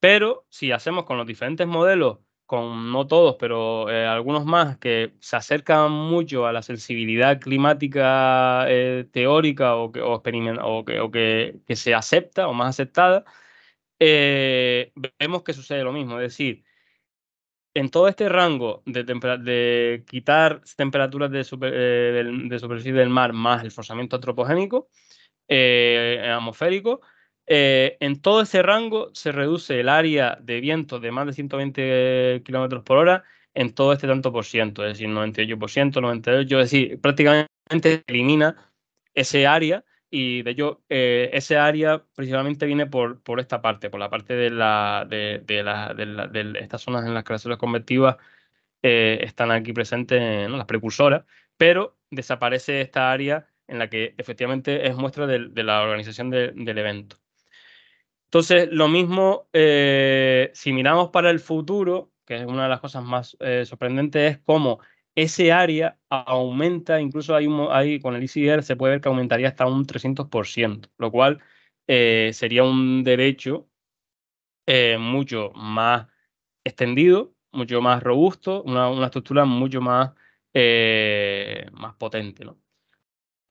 pero si hacemos con los diferentes modelos, con no todos, pero eh, algunos más que se acercan mucho a la sensibilidad climática eh, teórica o, que, o, experiment o, que, o que, que se acepta o más aceptada, eh, vemos que sucede lo mismo, es decir, en todo este rango de, de quitar temperaturas de, super de, de superficie del mar más el forzamiento antropogénico eh, atmosférico, eh, en todo ese rango se reduce el área de viento de más de ciento veinte kilómetros por hora en todo este tanto por ciento, es decir, noventa y ocho por ciento, noventa y ocho por ciento, es decir, prácticamente elimina ese área y de hecho eh, ese área principalmente viene por, por esta parte, por la parte de, la, de, de, la, de, la, de estas zonas en las que las células convectivas eh, están aquí presentes, ¿no?, las precursoras, pero desaparece esta área en la que efectivamente es muestra de, de la organización de, del evento. Entonces, lo mismo, eh, si miramos para el futuro, que es una de las cosas más eh, sorprendentes, es cómo ese área aumenta, incluso hay un, hay, con el I C R se puede ver que aumentaría hasta un trescientos por ciento, lo cual eh, sería un derecho eh, mucho más extendido, mucho más robusto, una, una estructura mucho más, eh, más potente, ¿no?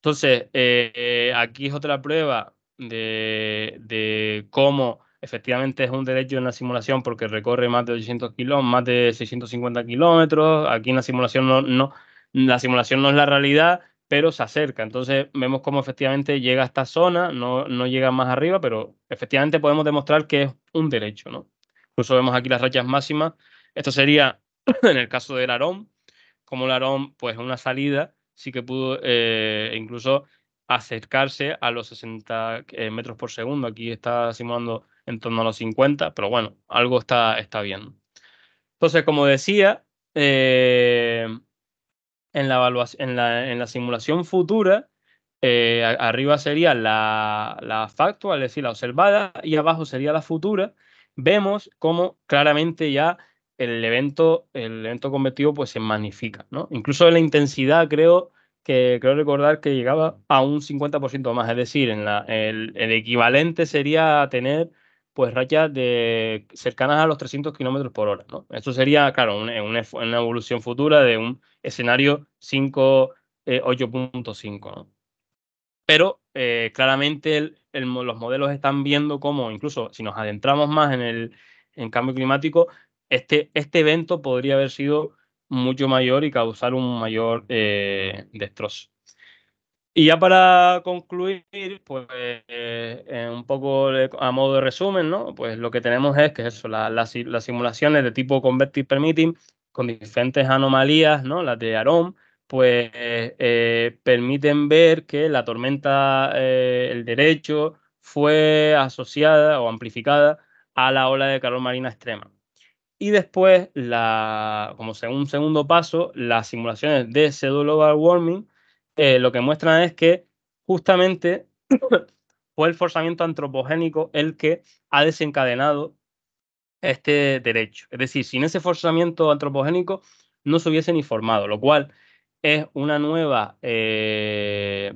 Entonces, eh, aquí es otra prueba de, de cómo efectivamente es un derecho en la simulación porque recorre más de ochocientos kilómetros, más de seiscientos cincuenta kilómetros. Aquí en la simulación no, no, la simulación no es la realidad, pero se acerca. Entonces vemos cómo efectivamente llega a esta zona, no, no llega más arriba, pero efectivamente podemos demostrar que es un derecho, ¿no? Incluso vemos aquí las rachas máximas. Esto sería en el caso de LAROM, como LAROM, pues una salida sí que pudo eh, incluso acercarse a los sesenta eh, metros por segundo. Aquí está simulando en torno a los cincuenta, pero bueno, algo está, está bien. Entonces, como decía, eh, en, la evaluación, en, la, en la simulación futura, eh, arriba sería la, la factual, es decir, la observada, y abajo sería la futura. Vemos cómo claramente ya el evento, el evento convectivo pues, se magnifica, ¿no? Incluso en la intensidad, creo que creo recordar que llegaba a un cincuenta por ciento más, es decir, en la, el, el equivalente sería tener pues rachas de cercanas a los trescientos kilómetros por hora, ¿no? Esto sería, claro, un, un, una evolución futura de un escenario ocho punto cinco, ¿no? Pero eh, claramente el, el, los modelos están viendo cómo, incluso si nos adentramos más en el en cambio climático, este, este evento podría haber sido mucho mayor y causar un mayor eh, destrozo. Y ya para concluir, pues eh, un poco de, a modo de resumen, ¿no? Pues lo que tenemos es que eso, la, la, las simulaciones de tipo convective permitting con diferentes anomalías, ¿no? Las de LAROM, pues eh, permiten ver que la tormenta, eh, el derecho, fue asociada o amplificada a la ola de calor marina extrema. Y después, la, como un segundo paso, las simulaciones de pseudo global warming, Eh, lo que muestran es que justamente fue el forzamiento antropogénico el que ha desencadenado este derecho. Es decir, sin ese forzamiento antropogénico no se hubiesen informado, lo cual es una nueva, eh,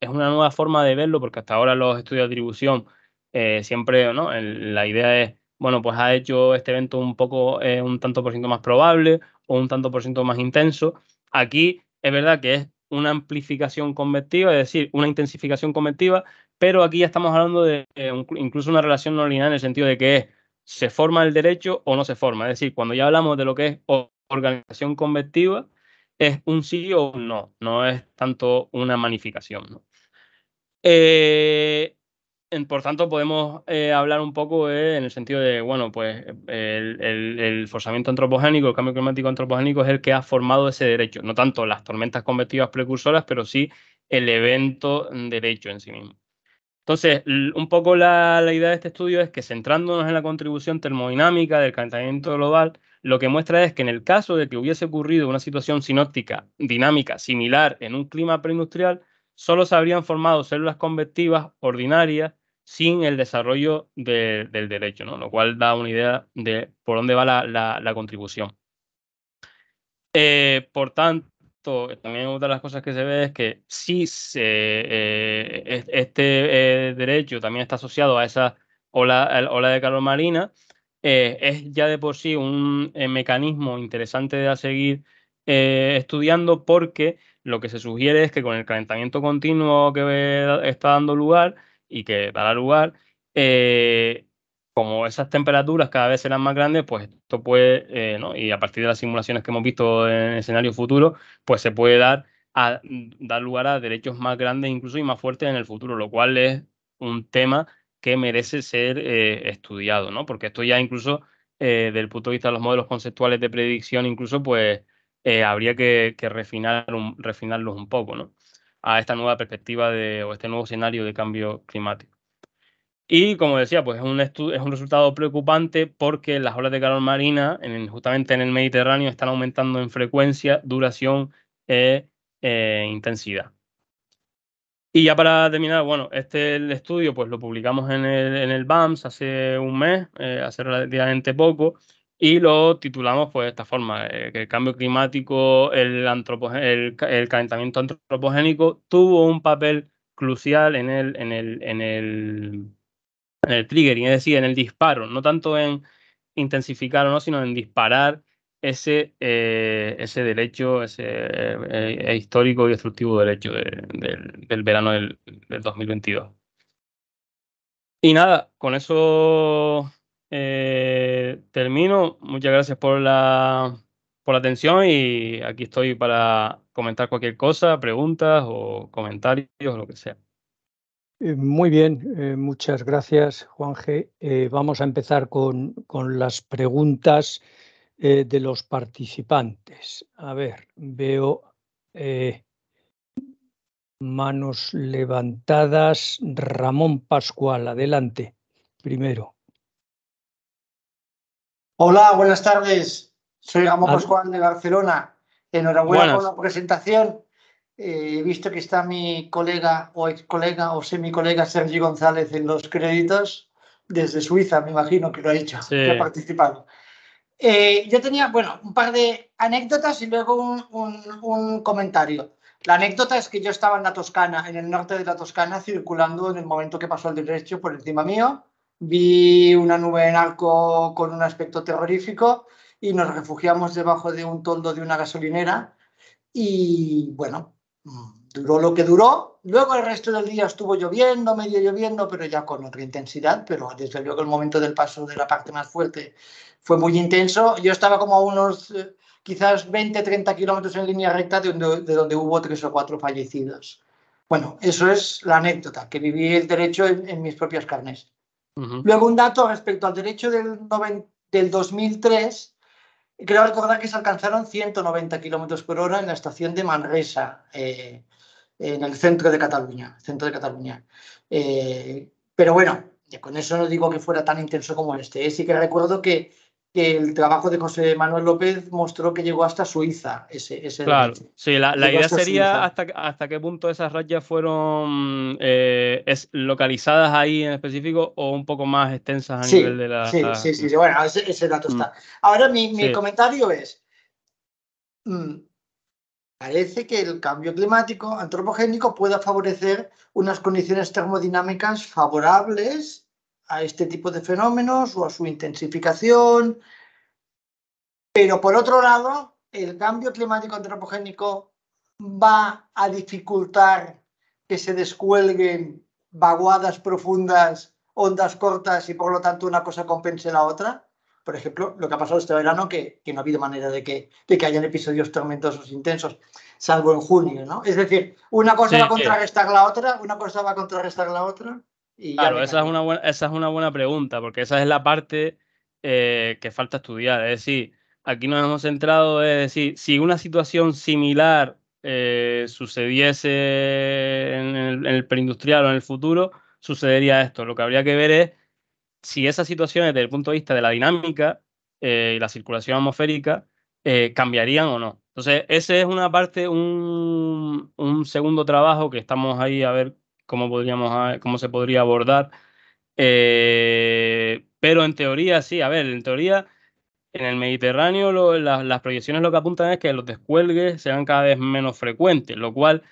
es una nueva forma de verlo, porque hasta ahora los estudios de atribución eh, siempre, ¿no? El, la idea es, bueno, pues ha hecho este evento un poco, eh, un tanto por ciento más probable o un tanto por ciento más intenso. Aquí es verdad que es una amplificación convectiva, es decir, una intensificación convectiva, pero aquí ya estamos hablando de eh, un, incluso una relación no lineal, en el sentido de que es, se forma el derecho o no se forma. Es decir, cuando ya hablamos de lo que es organización convectiva, es un sí o un no, no es tanto una manificación, ¿no? Eh, en, por tanto, podemos eh, hablar un poco eh, en el sentido de, bueno, pues el, el, el forzamiento antropogénico, el cambio climático antropogénico es el que ha formado ese derecho, no tanto las tormentas convectivas precursoras, pero sí el evento derecho en sí mismo. Entonces, un poco la, la idea de este estudio es que, centrándonos en la contribución termodinámica del calentamiento global, lo que muestra es que en el caso de que hubiese ocurrido una situación sinóptica dinámica similar en un clima preindustrial, solo se habrían formado células convectivas ordinarias sin el desarrollo de, del derecho, ¿no? Lo cual da una idea de por dónde va la, la, la contribución. Eh, por tanto, también otra de las cosas que se ve es que sí, se, eh, este eh, derecho también está asociado a esa ola, a la ola de calor marina. Eh, es ya de por sí un eh, mecanismo interesante de seguir eh, estudiando, porque lo que se sugiere es que con el calentamiento continuo que está dando lugar y que dará lugar, eh, como esas temperaturas cada vez serán más grandes, pues esto puede, eh, ¿no? Y a partir de las simulaciones que hemos visto en escenarios futuros, pues se puede dar, a, dar lugar a derechos más grandes incluso y más fuertes en el futuro, lo cual es un tema que merece ser eh, estudiado, ¿no? Porque esto ya incluso, eh, desde el punto de vista de los modelos conceptuales de predicción, incluso pues eh, habría que, que refinar un, refinarlos un poco, ¿no? A esta nueva perspectiva de, o este nuevo escenario de cambio climático. Y, como decía, pues es un, es un resultado preocupante, porque las olas de calor marina, en el, justamente en el Mediterráneo, están aumentando en frecuencia, duración e eh, eh, intensidad. Y ya para terminar, bueno, este el estudio pues lo publicamos en el, en el B A M S hace un mes, eh, hace relativamente poco, y lo titulamos pues de esta forma, eh, que el cambio climático, el, el, el calentamiento antropogénico tuvo un papel crucial en el, en el, en el en el triggering, es decir, en el disparo, no tanto en intensificar o no, sino en disparar ese, eh, ese derecho, ese eh, histórico y destructivo derecho de, de, del verano del, del dos mil veintidós. Y nada, con eso eh, termino. Muchas gracias por la, por la atención, y aquí estoy para comentar cualquier cosa, preguntas o comentarios o lo que sea. Muy bien, eh, muchas gracias, Juanje. Eh, vamos a empezar con, con las preguntas eh, de los participantes. A ver, veo eh, manos levantadas. Ramón Pascual, adelante, primero. Hola, buenas tardes. Soy Ramón Al... Pascual de Barcelona. Enhorabuena buenas. por la presentación. He eh, visto que está mi colega o ex colega o semi colega Sergi González en los créditos desde Suiza, me imagino que lo ha hecho, sí. que ha participado. Eh, yo tenía, bueno, un par de anécdotas y luego un, un, un comentario. La anécdota es que yo estaba en la Toscana, en el norte de la Toscana, circulando en el momento que pasó el derecho por encima mío. Vi una nube en arco con un aspecto terrorífico y nos refugiamos debajo de un toldo de una gasolinera y, bueno, duró lo que duró. Luego el resto del día estuvo lloviendo, medio lloviendo, pero ya con otra intensidad, pero desde luego el momento del paso de la parte más fuerte fue muy intenso. Yo estaba como a unos eh, quizás veinte, treinta kilómetros en línea recta de donde, de donde hubo tres o cuatro fallecidos. Bueno, eso es la anécdota, que viví el derecho en, en mis propias carnes. Uh-huh. Luego un dato respecto al derecho del, del dos mil tres. Creo recordar que se alcanzaron ciento noventa kilómetros por hora en la estación de Manresa, eh, en el centro de Cataluña. Centro de Cataluña. Eh, pero bueno, con eso no digo que fuera tan intenso como este. Eh. Sí que recuerdo que que el trabajo de José Manuel López mostró que llegó hasta Suiza. Ese, ese claro, de... sí, la, la idea hasta sería hasta, hasta qué punto esas rayas fueron eh, es, localizadas ahí en específico o un poco más extensas a sí, nivel de la... Sí, la... Sí, sí, sí, bueno, ese, ese dato está. Mm. Ahora mi, mi sí. comentario es, mm, parece que el cambio climático antropogénico pueda favorecer unas condiciones termodinámicas favorables a este tipo de fenómenos o a su intensificación, pero por otro lado, el cambio climático antropogénico va a dificultar que se descuelguen vaguadas profundas, ondas cortas y por lo tanto una cosa compense la otra. Por ejemplo, lo que ha pasado este verano, que, que no ha habido manera de que, de que hayan episodios tormentosos intensos, salvo en junio, ¿no? Es decir, una cosa sí, va a contrarrestar sí. la otra, una cosa va a contrarrestar la otra. Claro, esa es, una buena, esa es una buena pregunta, porque esa es la parte eh, que falta estudiar. Es decir, aquí nos hemos centrado en decir, si una situación similar eh, sucediese en el, en el preindustrial o en el futuro, sucedería esto. Lo que habría que ver es si esas situaciones, desde el punto de vista de la dinámica eh, y la circulación atmosférica, eh, cambiarían o no. Entonces, ese es una parte, un, un segundo trabajo que estamos ahí a ver Cómo, podríamos, cómo se podría abordar, eh, pero en teoría sí, a ver, en teoría en el Mediterráneo lo, las, las proyecciones lo que apuntan es que los descuelgues sean cada vez menos frecuentes, lo cual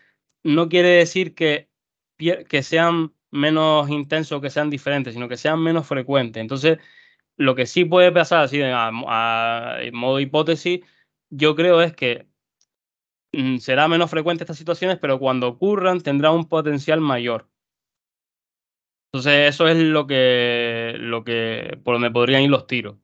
no quiere decir que, que sean menos intensos, que sean diferentes, sino que sean menos frecuentes. Entonces, lo que sí puede pasar, así a, a, a modo hipótesis, yo creo es que será menos frecuente estas situaciones, pero cuando ocurran tendrá un potencial mayor. Entonces, eso es lo que, lo que por donde podrían ir los tiros.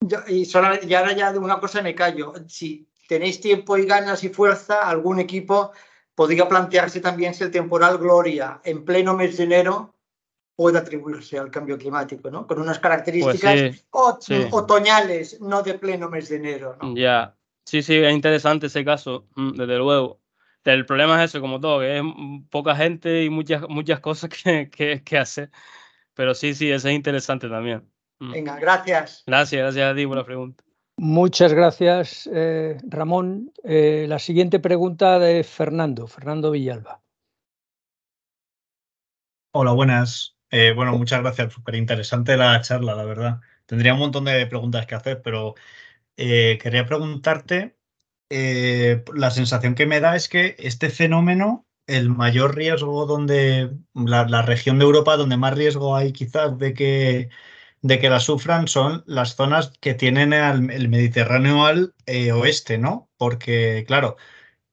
Yo, y, solo, y ahora ya de una cosa me callo. Si tenéis tiempo y ganas y fuerza, algún equipo podría plantearse también si el temporal Gloria en pleno mes de enero puede atribuirse al cambio climático, ¿no? Con unas características pues sí, o, sí. otoñales, no de pleno mes de enero, ¿no? Ya. Sí, sí, es interesante ese caso, desde luego. El problema es eso, como todo, que es poca gente y muchas, muchas cosas que, que, que hacer. Pero sí, sí, eso es interesante también. Venga, gracias. Gracias, gracias a ti por la pregunta. Muchas gracias, eh, Ramón. Eh, la siguiente pregunta de Fernando, Fernando Villalba. Hola, buenas. Eh, bueno, muchas gracias. Súper interesante la charla, la verdad. Tendría un montón de preguntas que hacer, pero... Eh, quería preguntarte, eh, la sensación que me da es que este fenómeno, el mayor riesgo donde, la, la región de Europa donde más riesgo hay quizás de que, de que la sufran son las zonas que tienen el, el Mediterráneo al eh, oeste, ¿no? Porque, claro,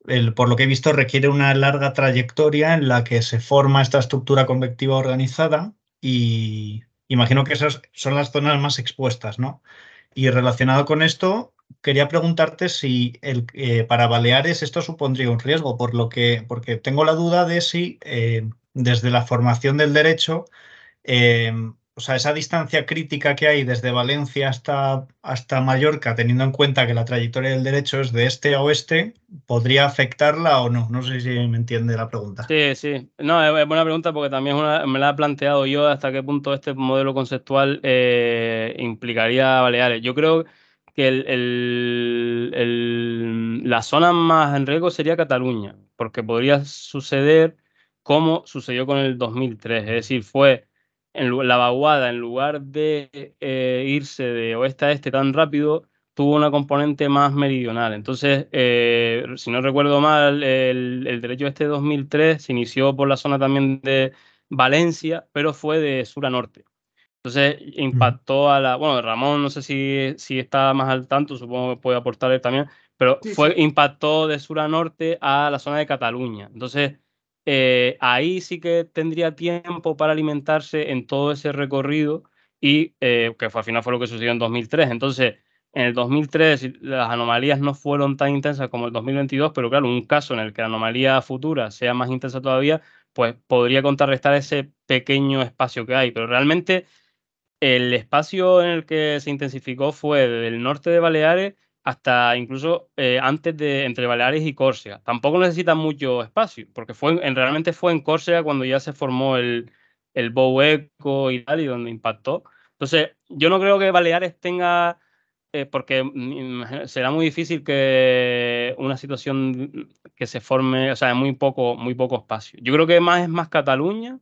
el, por lo que he visto requiere una larga trayectoria en la que se forma esta estructura convectiva organizada y imagino que esas son las zonas más expuestas, ¿no? Y relacionado con esto, quería preguntarte si el, eh, para Baleares esto supondría un riesgo, por lo que, porque tengo la duda de si eh, desde la formación del derecho, eh, o sea, esa distancia crítica que hay desde Valencia hasta, hasta Mallorca, teniendo en cuenta que la trayectoria del derecho es de este a oeste, ¿podría afectarla o no? No sé si me entiende la pregunta. Sí, sí. No, es buena pregunta porque también es una, me la he planteado yo hasta qué punto este modelo conceptual eh, implicaría a Baleares. Yo creo que el, el, el, la zona más en riesgo sería Cataluña, porque podría suceder como sucedió con el dos mil tres, es decir, fue... En la vaguada, en lugar de eh, irse de oeste a este tan rápido, tuvo una componente más meridional. Entonces, eh, si no recuerdo mal, el, el derecho este de dos mil tres se inició por la zona también de Valencia, pero fue de sur a norte. Entonces, impactó a la... Bueno, Ramón, no sé si, si está más al tanto, supongo que puede aportar él también, pero sí, fue, sí. impactó de sur a norte a la zona de Cataluña. Entonces... Eh, ahí sí que tendría tiempo para alimentarse en todo ese recorrido y eh, que fue, al final fue lo que sucedió en dos mil tres. Entonces, en el dos mil tres las anomalías no fueron tan intensas como el dos mil veintidós, pero claro, un caso en el que la anomalía futura sea más intensa todavía, pues podría contrarrestar ese pequeño espacio que hay. Pero realmente el espacio en el que se intensificó fue del norte de Baleares hasta incluso eh, antes de entre Baleares y Córcega. Tampoco necesitan mucho espacio, porque fue en, realmente fue en Córcega cuando ya se formó el, el bow eco y tal, y donde impactó. Entonces, yo no creo que Baleares tenga eh, porque mm, será muy difícil que una situación que se forme, o sea, en muy poco, muy poco espacio. Yo creo que más es más Cataluña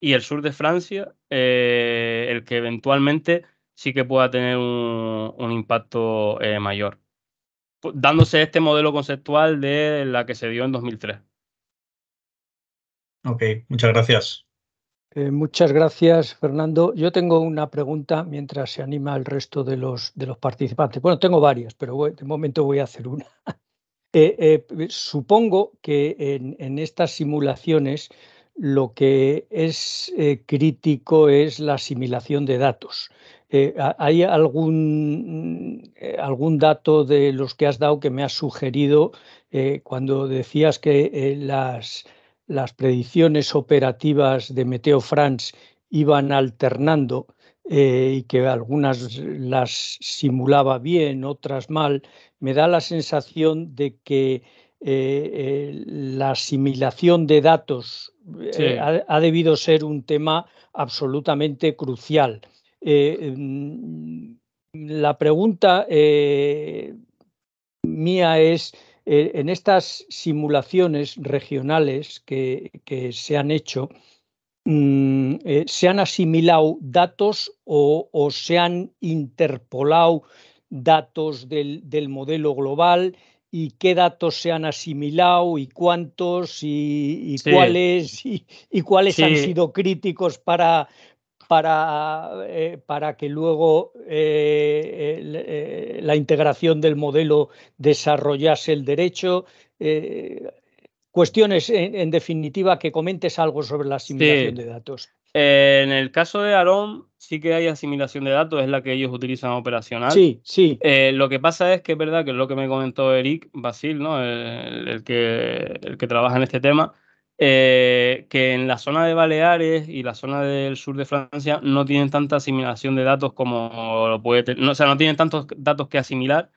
y el sur de Francia, eh, el que eventualmente sí que pueda tener un, un impacto eh, mayor, dándose este modelo conceptual de la que se dio en dos mil tres. Ok, muchas gracias. Eh, muchas gracias, Fernando. Yo tengo una pregunta mientras se anima el resto de los, de los participantes. Bueno, tengo varias, pero voy, de momento voy a hacer una. eh, eh, supongo que en, en estas simulaciones lo que es eh, crítico es la asimilación de datos. Eh, ¿Hay algún, eh, algún dato de los que has dado que me has sugerido eh, cuando decías que eh, las... las predicciones operativas de Meteo France iban alternando eh, y que algunas las simulaba bien, otras mal? Me da la sensación de que eh, eh, la asimilación de datos eh, sí. ha, ha debido ser un tema absolutamente crucial. Eh, la pregunta eh, mía es... Eh, en estas simulaciones regionales que, que se han hecho, mm, eh, ¿se han asimilado datos o, o se han interpolado datos del, del modelo global? ¿Y qué datos se han asimilado y cuántos y, y sí. cuáles, y, y cuáles sí. han sido críticos para... Para, eh, para que luego eh, el, eh, la integración del modelo desarrollase el derecho? Eh, cuestiones, en, en definitiva, que comentes algo sobre la asimilación sí. de datos. Eh, en el caso de LAROM sí que hay asimilación de datos, es la que ellos utilizan operacional. Sí, sí. Eh, lo que pasa es que es verdad que es lo que me comentó Eric Basil, ¿no? el, el, que, el que trabaja en este tema, Eh, que en la zona de Baleares y la zona del sur de Francia no tienen tanta asimilación de datos como lo puede tener, no, o sea, no tienen tantos datos que asimilar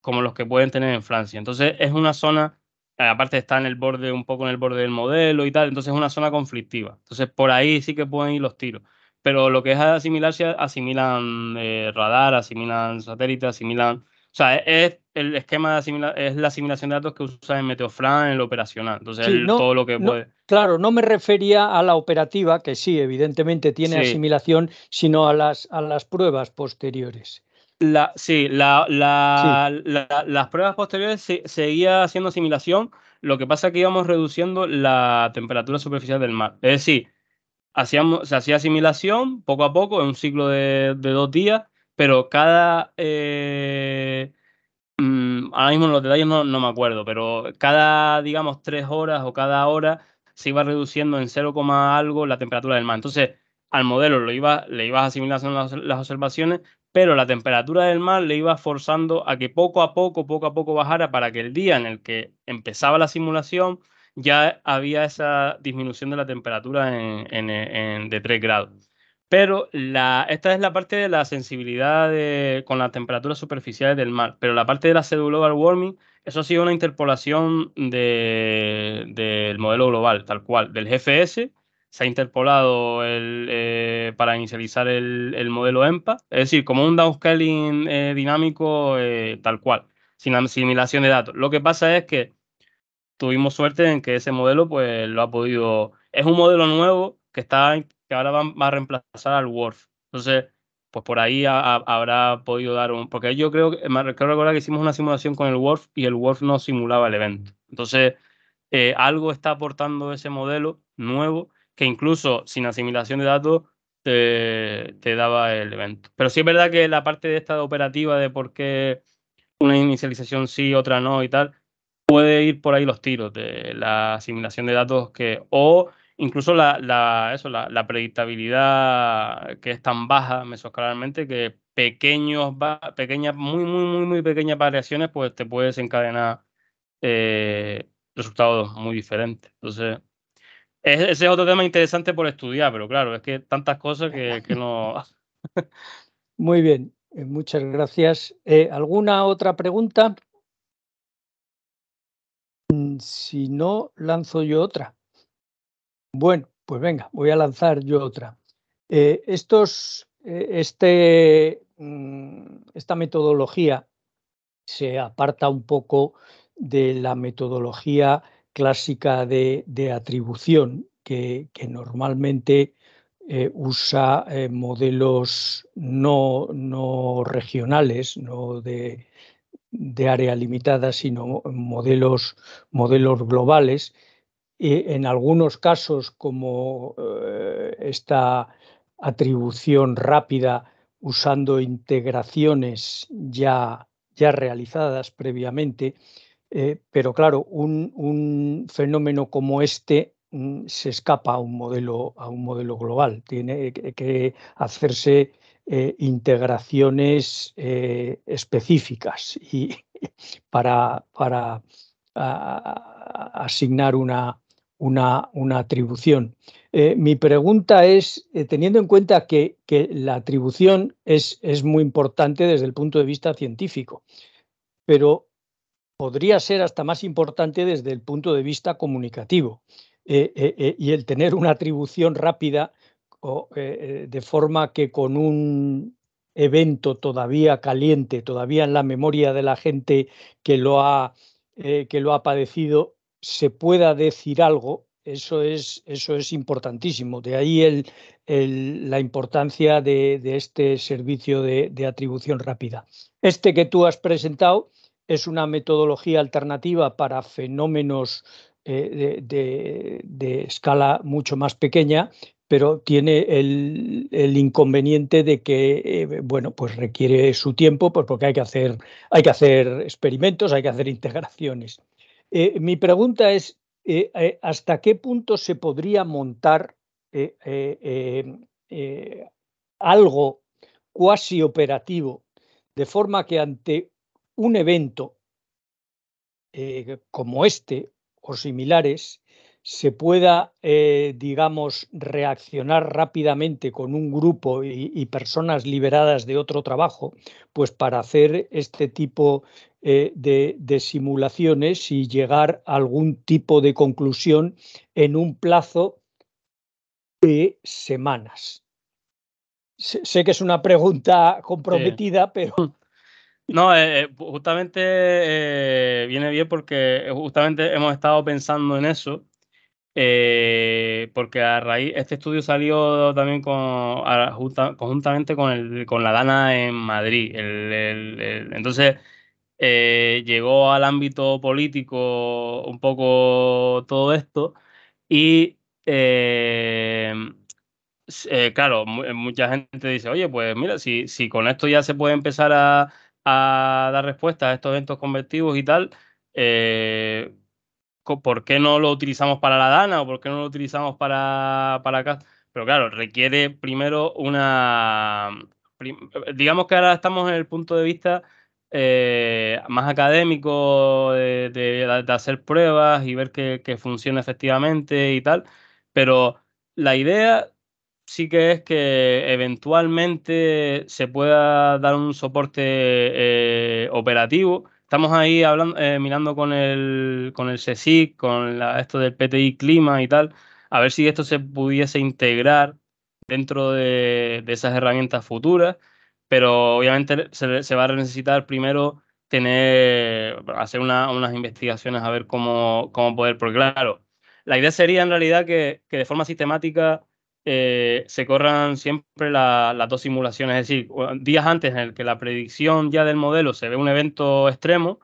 como los que pueden tener en Francia. Entonces es una zona, aparte está en el borde, un poco en el borde del modelo y tal, entonces es una zona conflictiva. Entonces por ahí sí que pueden ir los tiros. Pero lo que es asimilarse, asimilan eh, radar, asimilan satélite, asimilan... O sea, es... el esquema de asimila es la asimilación de datos que usa en Meteo France en el operacional. Entonces, sí, el, no, todo lo que puede... No, claro, no me refería a la operativa, que sí, evidentemente tiene sí. asimilación, sino a las, a las pruebas posteriores. La, sí, la, la, sí. La, la, las pruebas posteriores se, seguía haciendo asimilación, lo que pasa es que íbamos reduciendo la temperatura superficial del mar. Es decir, hacíamos, se hacía asimilación poco a poco, en un ciclo de, de dos días, pero cada... Eh, ahora mismo los detalles no, no me acuerdo, pero cada, digamos, tres horas o cada hora se iba reduciendo en cero, algo la temperatura del mar. Entonces, al modelo lo iba, le ibas asimilando las, las observaciones, pero la temperatura del mar le iba forzando a que poco a poco, poco a poco bajara para que el día en el que empezaba la simulación ya había esa disminución de la temperatura en, en, en, de tres grados. Pero la, esta es la parte de la sensibilidad de, con las temperaturas superficiales del mar. Pero la parte de la global warming, eso ha sido una interpolación de, del modelo global, tal cual. Del G F S se ha interpolado el, eh, para inicializar el, el modelo EMPAS. Es decir, como un downscaling eh, dinámico eh, tal cual, sin asimilación de datos. Lo que pasa es que tuvimos suerte en que ese modelo pues lo ha podido... Es un modelo nuevo que está... que ahora va, va a reemplazar al W R F. Entonces, pues por ahí a, a, habrá podido dar un... Porque yo creo que... Me recuerdo recordar que hicimos una simulación con el W R F y el W R F no simulaba el evento. Entonces, eh, algo está aportando ese modelo nuevo que incluso sin asimilación de datos te, te daba el evento. Pero sí es verdad que la parte de esta de operativa de por qué una inicialización sí, otra no y tal, puede ir por ahí los tiros de la asimilación de datos que... o incluso la, la, eso, la, la predictabilidad, que es tan baja mesoscalarmente que pequeños, pequeñas, muy, muy, muy, muy pequeñas variaciones pues te puede desencadenar eh, resultados muy diferentes. Entonces, es, ese es otro tema interesante por estudiar, pero claro, es que tantas cosas que, que no... Muy bien, muchas gracias. Eh, ¿Alguna otra pregunta? Si no, lanzo yo otra. Bueno, pues venga, voy a lanzar yo otra. Eh, estos, eh, este esta metodología se aparta un poco de la metodología clásica de, de atribución que, que normalmente eh, usa eh, modelos no, no regionales, no de, de área limitada, sino modelos, modelos globales. Y en algunos casos, como eh, esta atribución rápida, usando integraciones ya, ya realizadas previamente, eh, pero claro, un, un fenómeno como este mm, se escapa a un modelo, a un modelo global. Tiene que hacerse eh, integraciones eh, específicas y, para, para a, a asignar una... Una, una atribución. Eh, mi pregunta es, eh, teniendo en cuenta que, que la atribución es, es muy importante desde el punto de vista científico, pero podría ser hasta más importante desde el punto de vista comunicativo. Eh, eh, eh, y el tener una atribución rápida, o, eh, de forma que con un evento todavía caliente, todavía en la memoria de la gente que lo ha, eh, que lo ha padecido, se pueda decir algo, eso es, eso es importantísimo. De ahí el, el, la importancia de, de este servicio de, de atribución rápida. Este que tú has presentado es una metodología alternativa para fenómenos eh, de, de, de escala mucho más pequeña, pero tiene el, el inconveniente de que eh, bueno, pues requiere su tiempo, pues porque hay que hacer, hay que hacer experimentos, hay que hacer integraciones. Eh, mi pregunta es, eh, eh, ¿hasta qué punto se podría montar eh, eh, eh, algo cuasi operativo, de forma que ante un evento eh, como este o similares se pueda, eh, digamos, reaccionar rápidamente con un grupo y, y personas liberadas de otro trabajo, pues para hacer este tipo eh, de, de simulaciones y llegar a algún tipo de conclusión en un plazo de semanas? Sé, sé que es una pregunta comprometida, sí, pero... No, eh, justamente eh, viene bien porque justamente hemos estado pensando en eso. Eh, porque a raíz este estudio salió también con, a, justa, conjuntamente con, el, con la DANA en Madrid. El, el, el, entonces eh, llegó al ámbito político un poco todo esto y eh, eh, claro, mucha gente dice, oye, pues mira, si, si con esto ya se puede empezar a, a dar respuesta a estos eventos convectivos y tal, eh, ¿por qué no lo utilizamos para la DANA o por qué no lo utilizamos para, para acá? Pero claro, requiere primero una... Digamos que ahora estamos en el punto de vista eh, más académico de, de, de hacer pruebas y ver que, que funciona efectivamente y tal, pero la idea sí que es que eventualmente se pueda dar un soporte eh, operativo. Estamos ahí hablando, eh, mirando con el, con el C S I C, con la, esto del P T I Clima y tal, a ver si esto se pudiese integrar dentro de, de esas herramientas futuras, pero obviamente se, se va a necesitar primero tener, hacer una, unas investigaciones a ver cómo, cómo poder, porque claro, la idea sería en realidad que, que de forma sistemática eh, se corran siempre la, las dos simulaciones, es decir, días antes en el que la predicción ya del modelo se ve un evento extremo,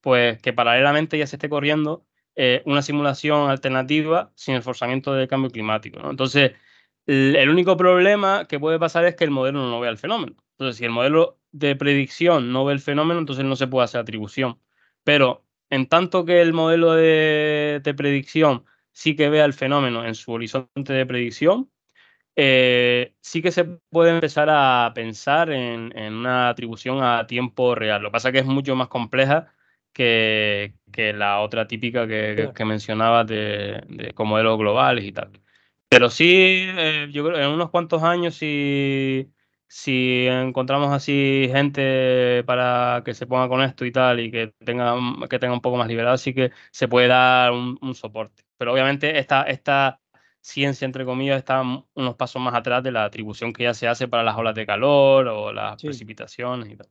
pues que paralelamente ya se esté corriendo eh, una simulación alternativa sin el forzamiento del cambio climático, ¿no? Entonces, el, el único problema que puede pasar es que el modelo no vea el fenómeno. Entonces, si el modelo de predicción no ve el fenómeno, entonces no se puede hacer atribución. Pero en tanto que el modelo de, de predicción sí que vea el fenómeno en su horizonte de predicción, eh, sí que se puede empezar a pensar en, en una atribución a tiempo real. Lo que pasa es que es mucho más compleja que, que la otra típica que, que, que mencionabas de, de como modelos globales y tal. Pero sí, eh, yo creo que en unos cuantos años si, si encontramos así gente para que se ponga con esto y tal y que tenga, que tenga un poco más libertad, sí que se puede dar un, un soporte. Pero obviamente esta, esta ciencia, entre comillas, está unos pasos más atrás de la atribución que ya se hace para las olas de calor o las sí. precipitaciones y tal.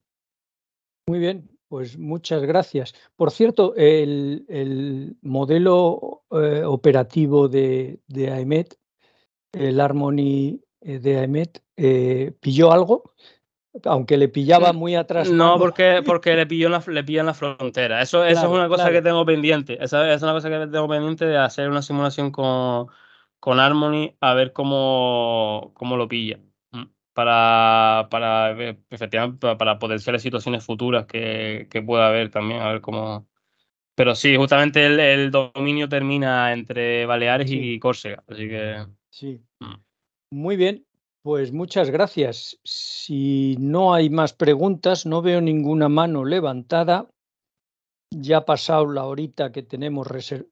Muy bien, pues muchas gracias. Por cierto, el, el modelo eh, operativo de, de AEMET, el Harmony de AEMET, eh, ¿pilló algo? Aunque le pillaba muy atrás. No, porque, porque le pilló en la, le pilla en la frontera. Eso, claro, eso es una cosa claro. que tengo pendiente. Esa es una cosa que tengo pendiente de hacer una simulación con, con Harmony a ver cómo, cómo lo pilla. Para, para, efectivamente, para potenciales situaciones futuras que, que pueda haber también. A ver cómo. Pero sí, justamente el, el dominio termina entre Baleares sí. y Córcega. Así que. Sí. Mm. Muy bien. Pues muchas gracias. Si no hay más preguntas, no veo ninguna mano levantada. Ya ha pasado la horita que tenemos reser-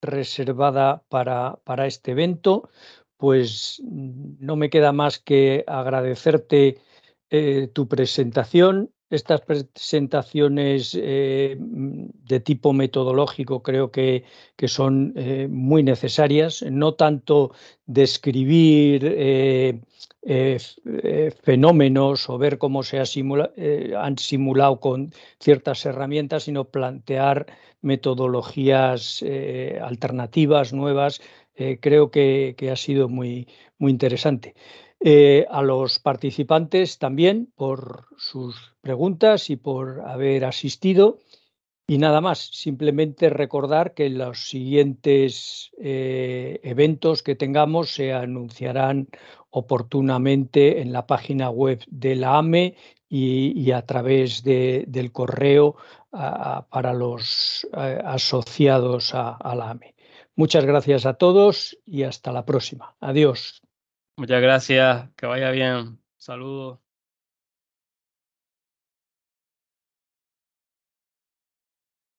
reservada para, para este evento. Pues no me queda más que agradecerte eh, tu presentación. Estas presentaciones eh, de tipo metodológico creo que, que son eh, muy necesarias, no tanto describir eh, eh, eh, fenómenos o ver cómo se ha simula- eh, han simulado con ciertas herramientas, sino plantear metodologías eh, alternativas, nuevas. Eh, creo que, que ha sido muy, muy interesante. Eh, a los participantes también por sus preguntas y por haber asistido. Y nada más, simplemente recordar que los siguientes eh, eventos que tengamos se anunciarán oportunamente en la página web de la A M E y, y a través de, del correo a, a, para los a, asociados a, a la A M E. Muchas gracias a todos y hasta la próxima. Adiós. Muchas gracias, que vaya bien. Saludos.